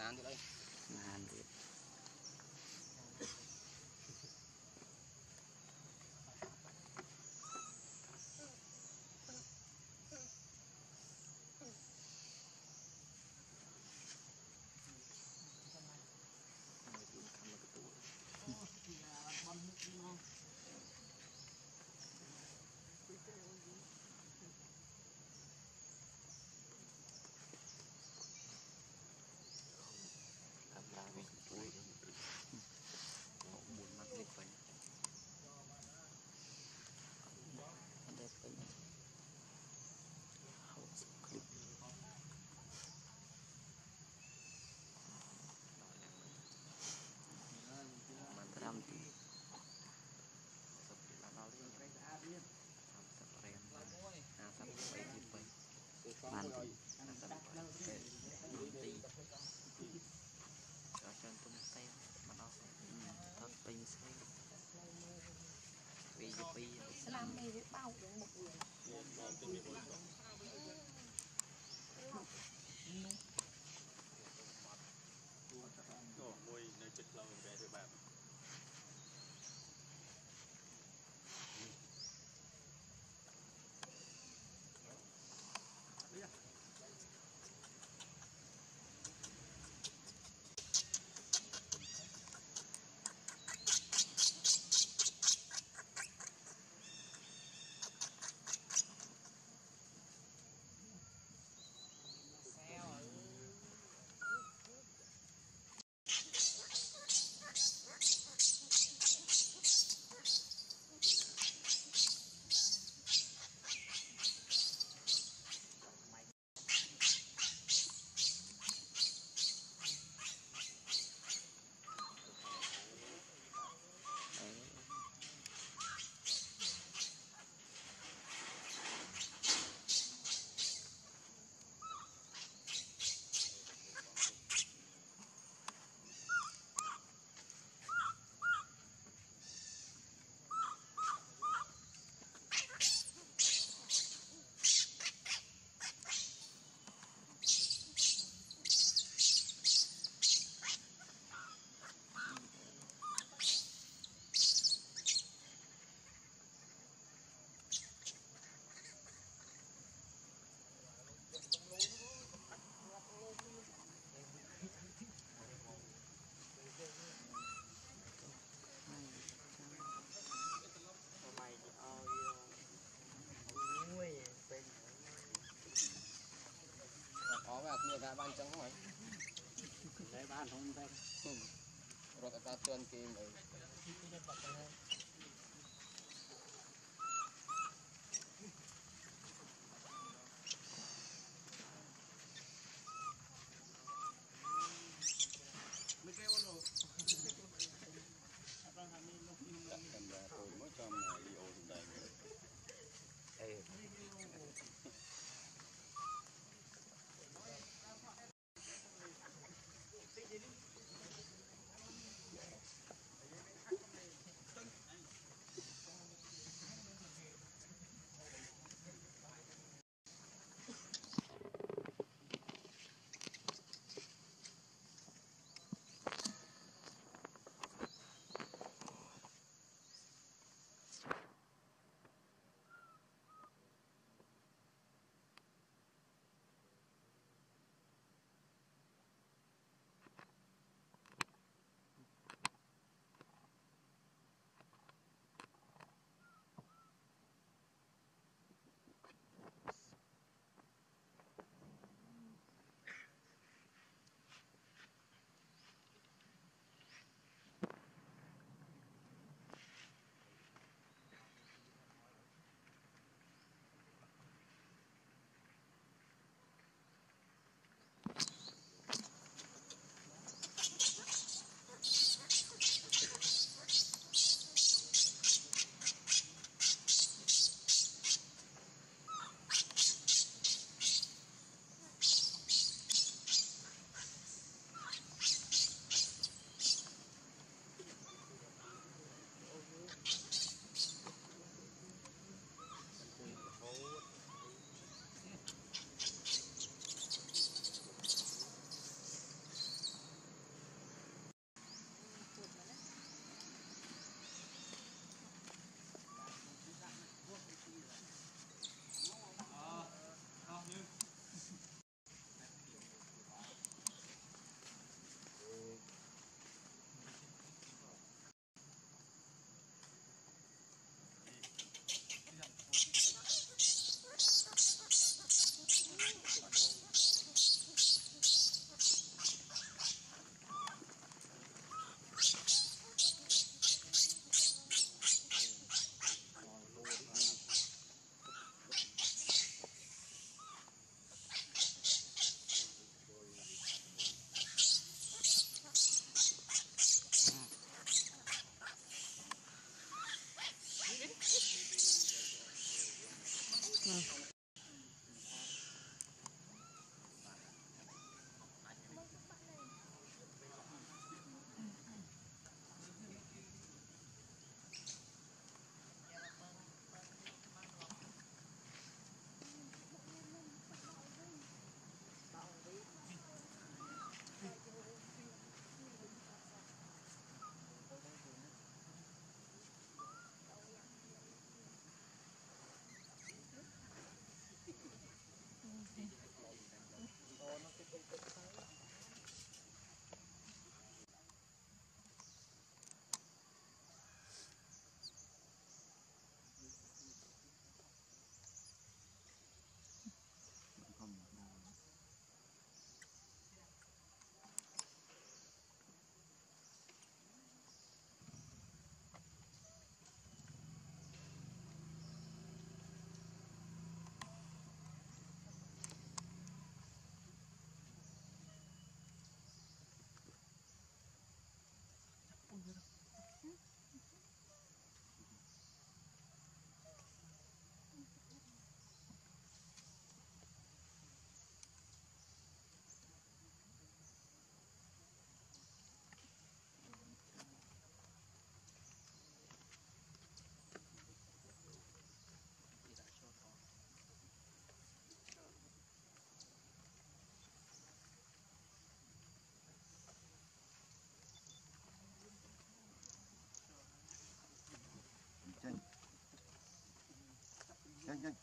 นานที่เลยlàm gì bao cũng một người ra ban chẳng hỏi đấy ban không ra rồi ta tuần kia mới nhanh.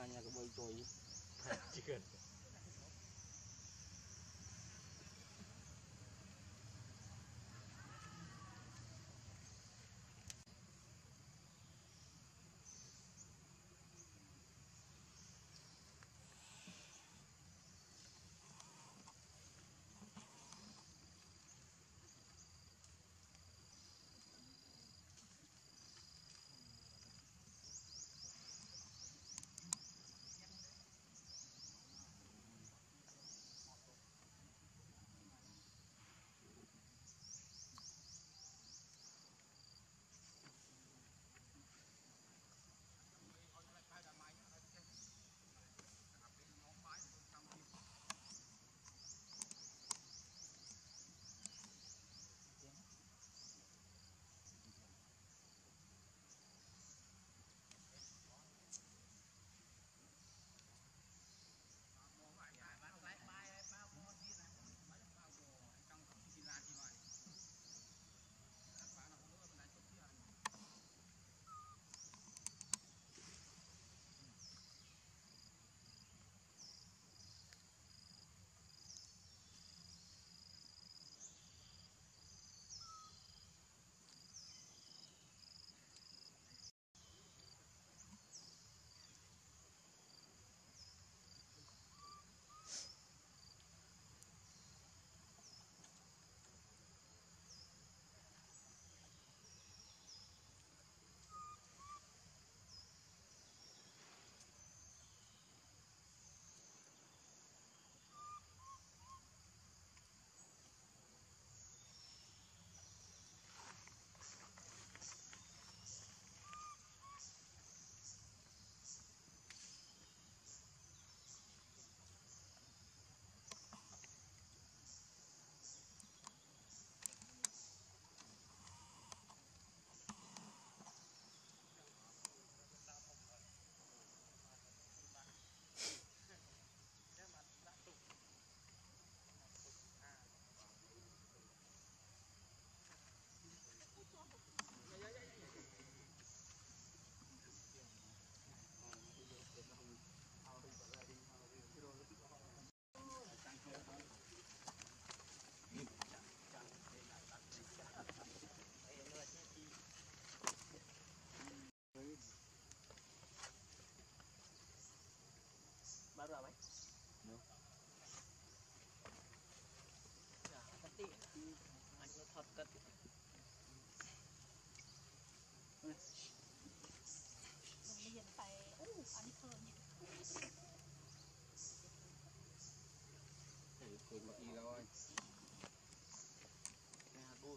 Hanya kebaikan. Chicken. Cười một y rồi. Bố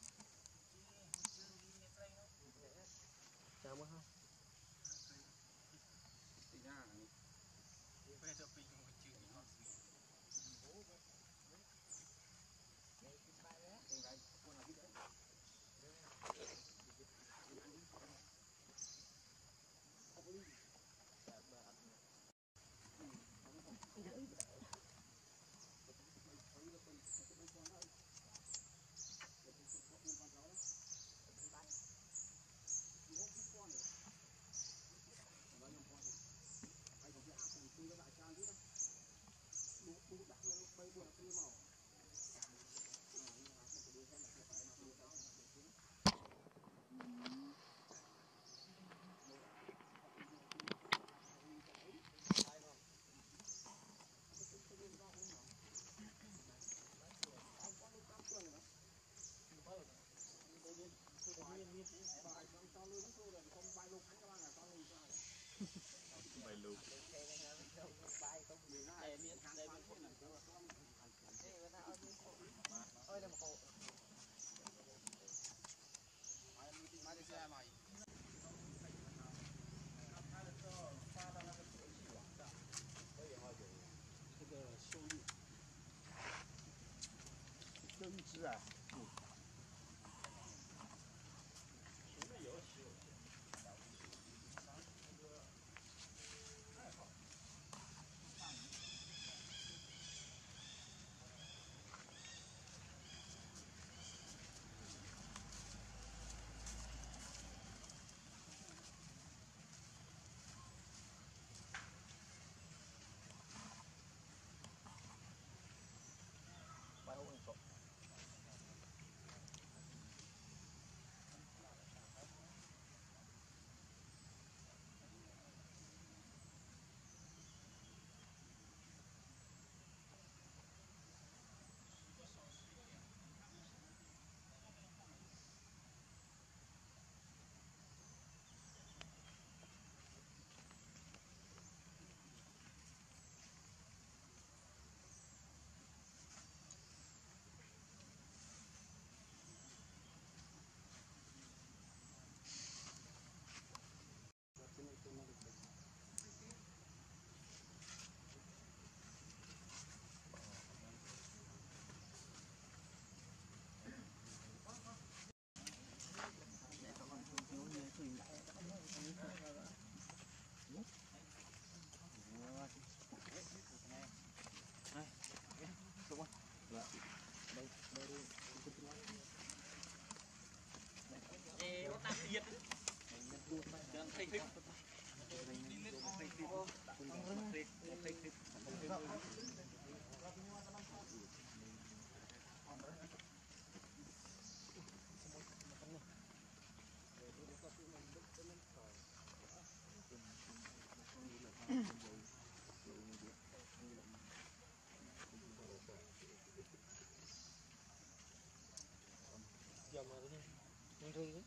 Chào mừng ha. Hãy subscribe cho kênh Ghiền Mì Gõ để không bỏ lỡ những video hấp dẫn. Hãy subscribe cho kênh Ghiền Mì Gõ để không bỏ lỡ những video hấp dẫn.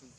Chọn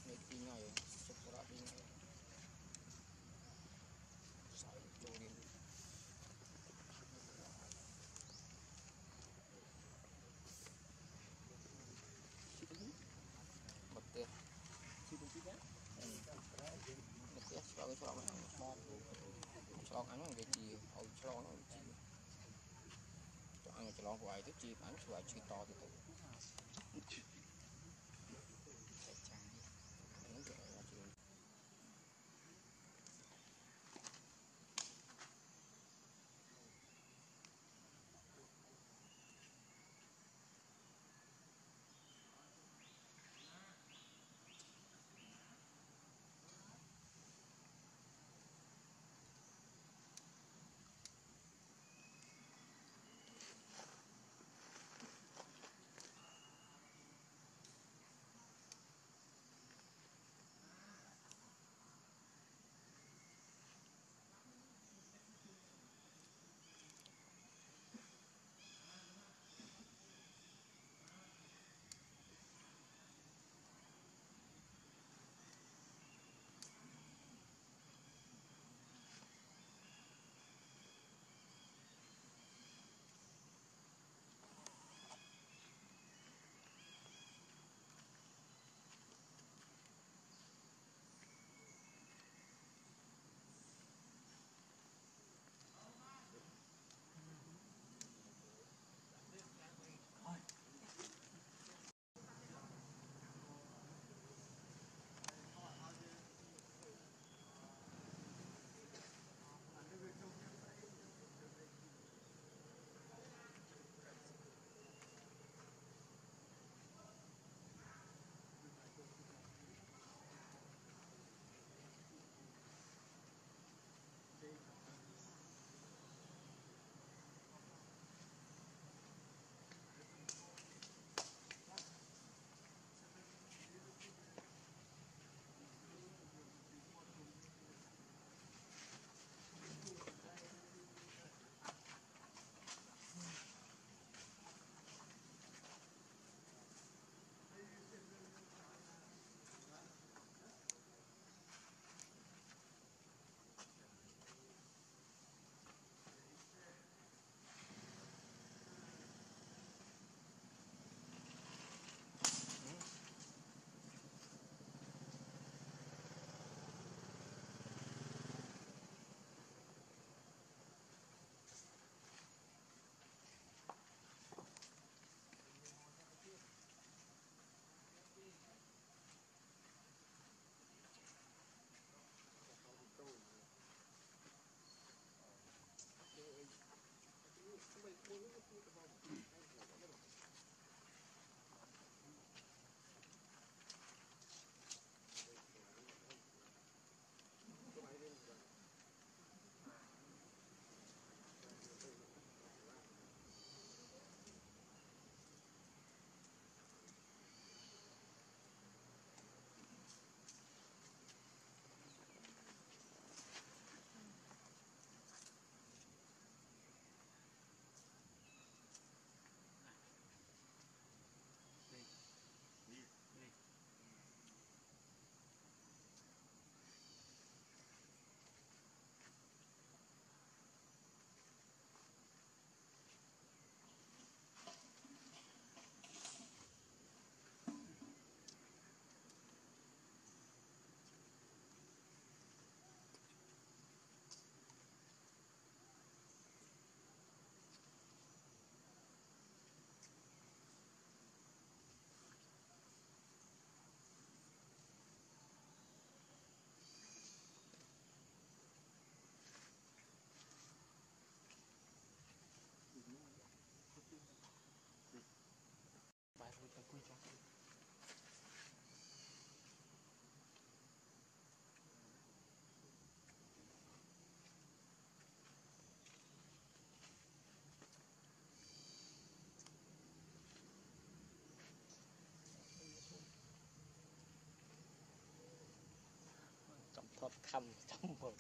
thăm trong một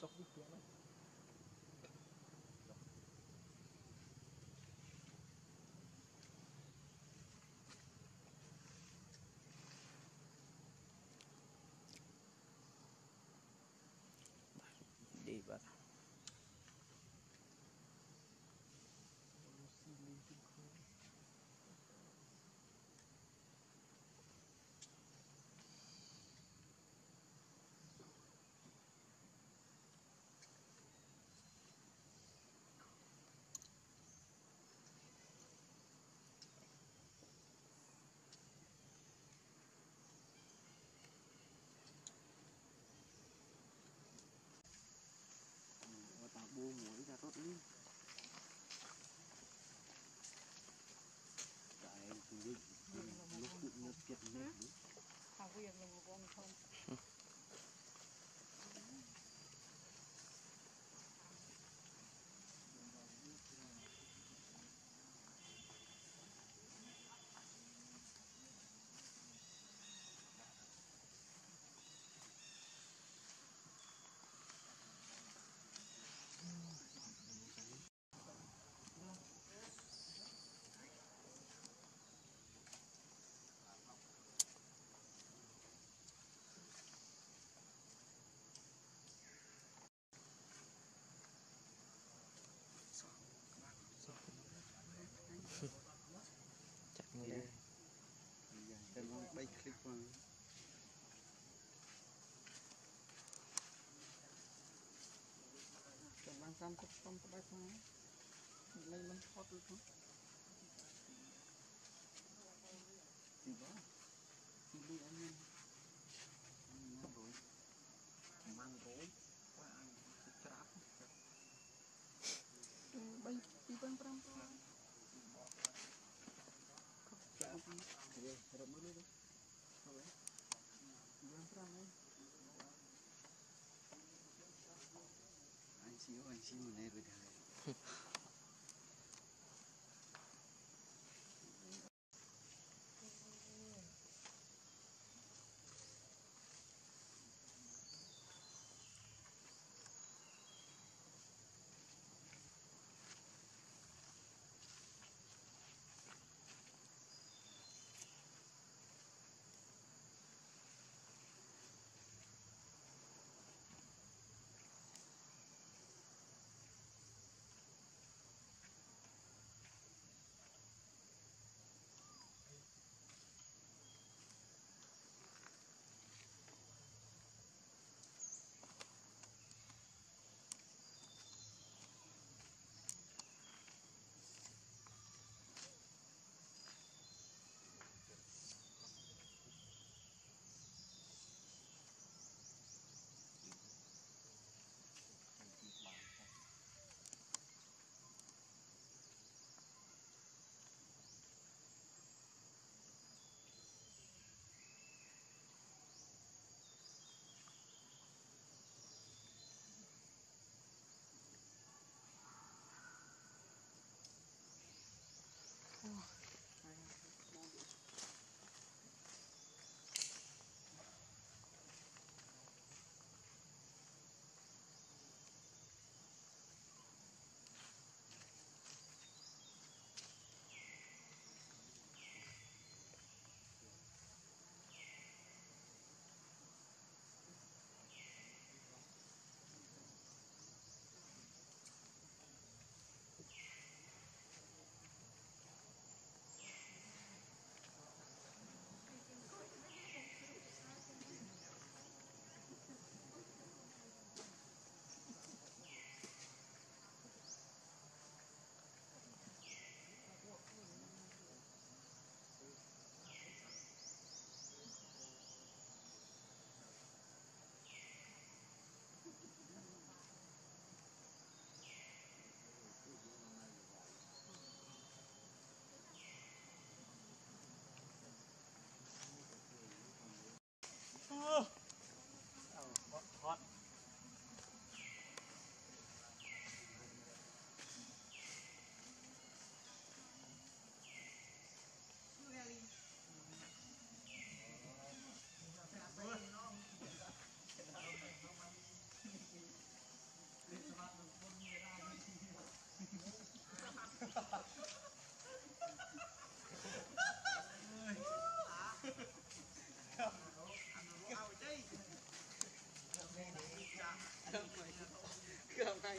trong cái chuyện đó. that. Muối ra tốt lắm. Tại vì lúc tự nhiên kiệt nếp đấy. Hàng quyền là một con không. Hãy subscribe cho kênh Ghiền Mì Gõ để không bỏ lỡ những video hấp dẫn. Anh xin một nét với thầy. Hãy subscribe cho kênh Ghiền Mì Gõ để không bỏ lỡ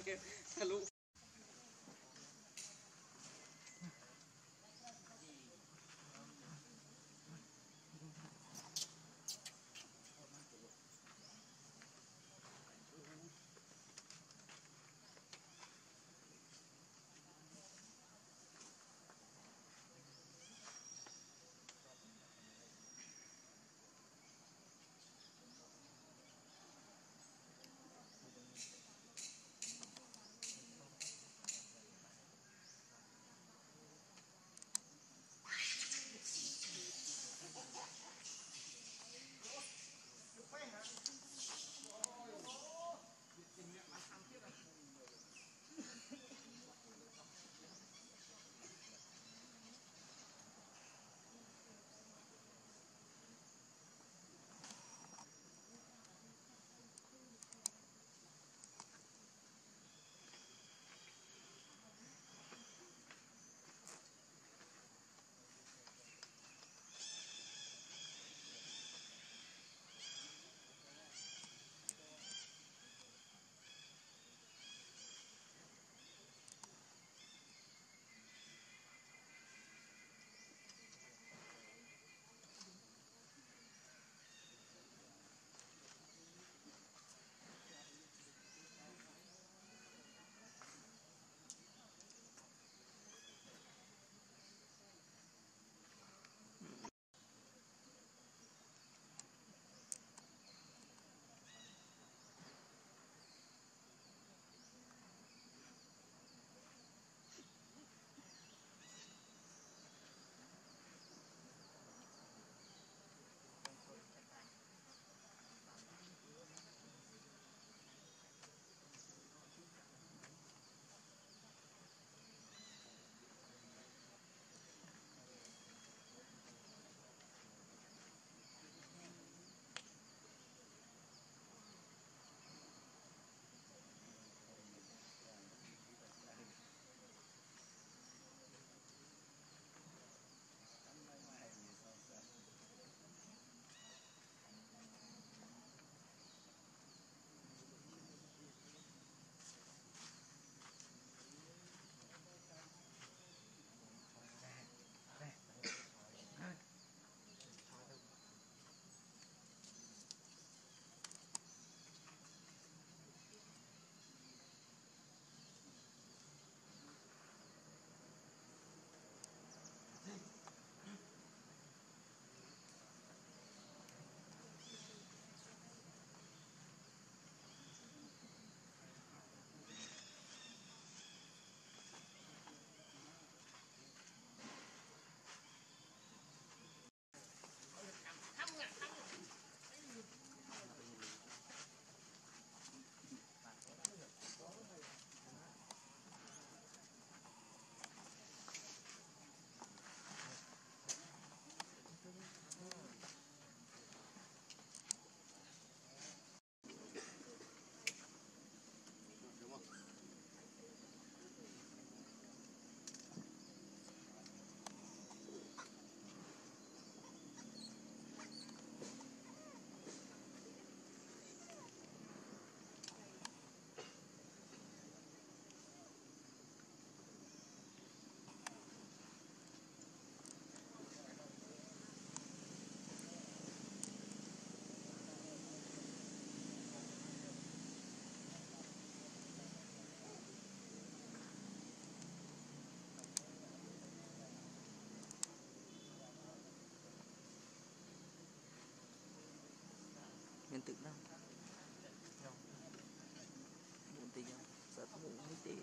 เกมทะลุtự đâu buồn tình không sợ buồn mới tệ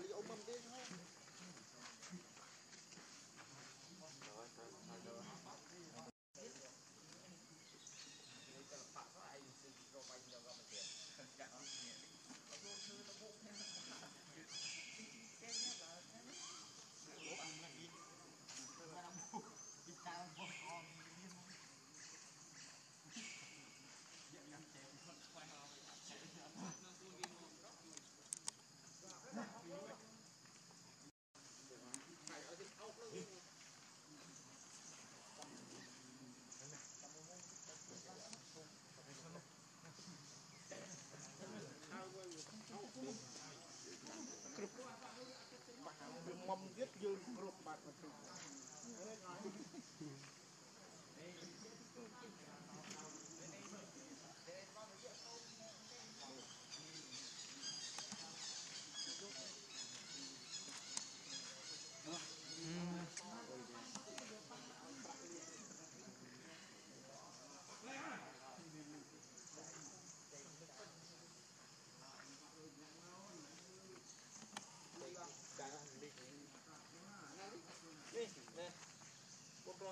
Hãy subscribe cho kênh Ghiền Mì Gõ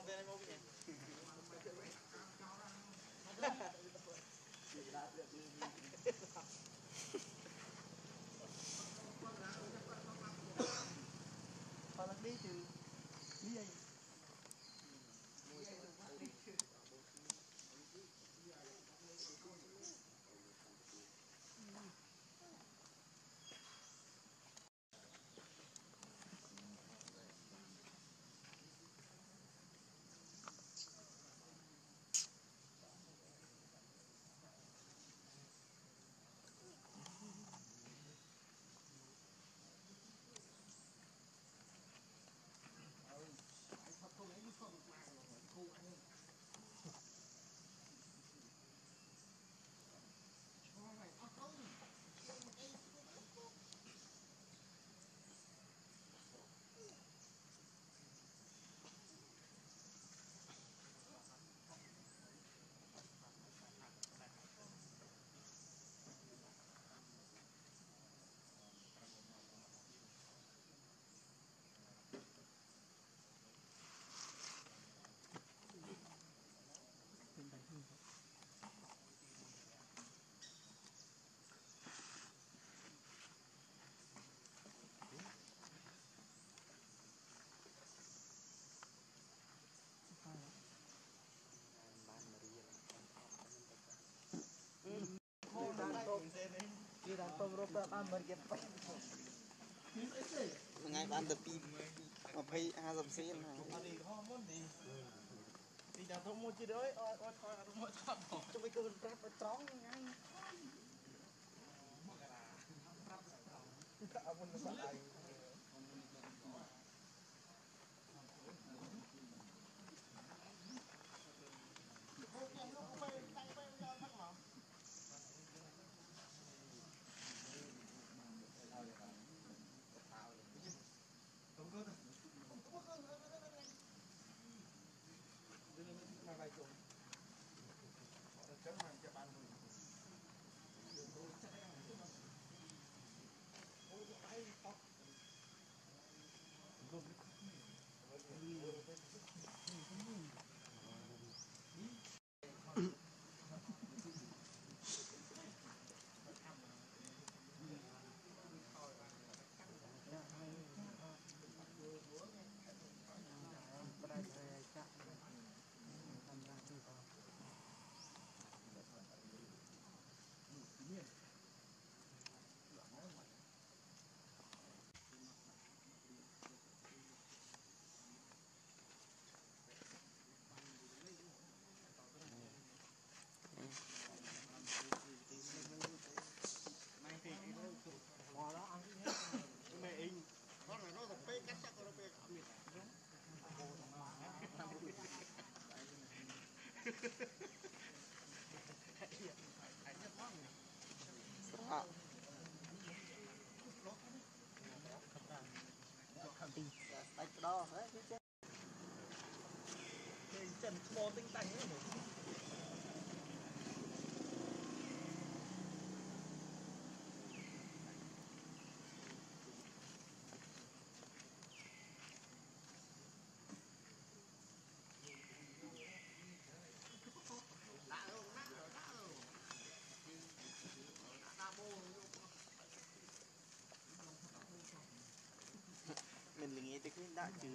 để không bỏ lỡ những video hấp dẫn. Ngày ban tập đi mà phải ha dầm xe này. Đi đào thông mua chi đấy, ôi thôi là mua cho bỏ. Chúng mình cứ ráp ở trống ngay. Tạo một cái sợi. Hãy subscribe cho kênh Ghiền Mì Gõ để không bỏ lỡ những video hấp dẫn. teknik tak je.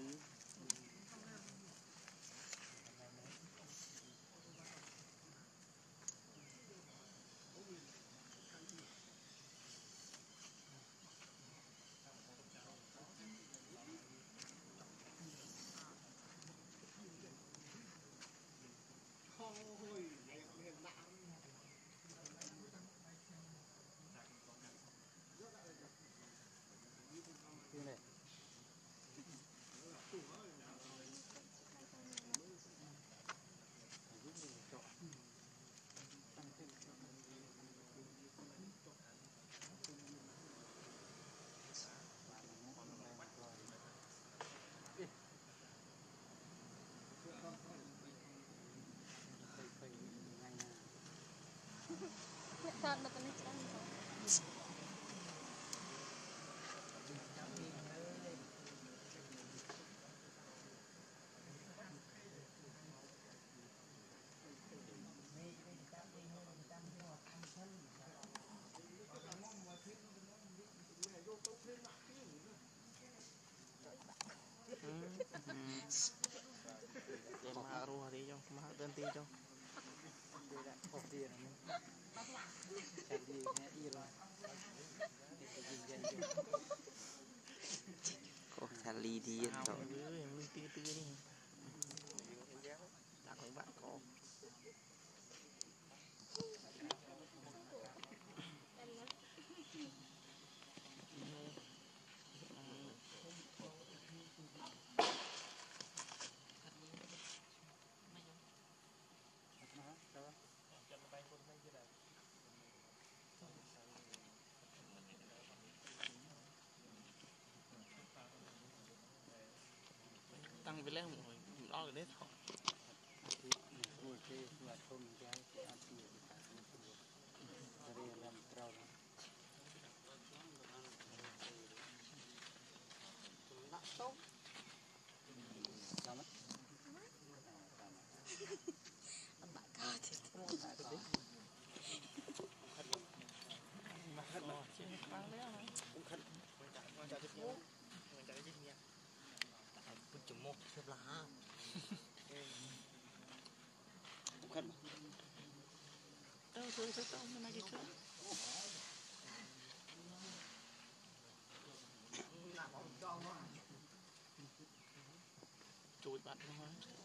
Saat bertemu dengan đi điên rồi. Mình tư đi. Đã có bạn có. Tăng với Leo ngồi lo cái đấy thôi. Một xếp là ha cũng khẩn đâu thôi tao hôm nay chưa chưa làm cho nó chùi bật nó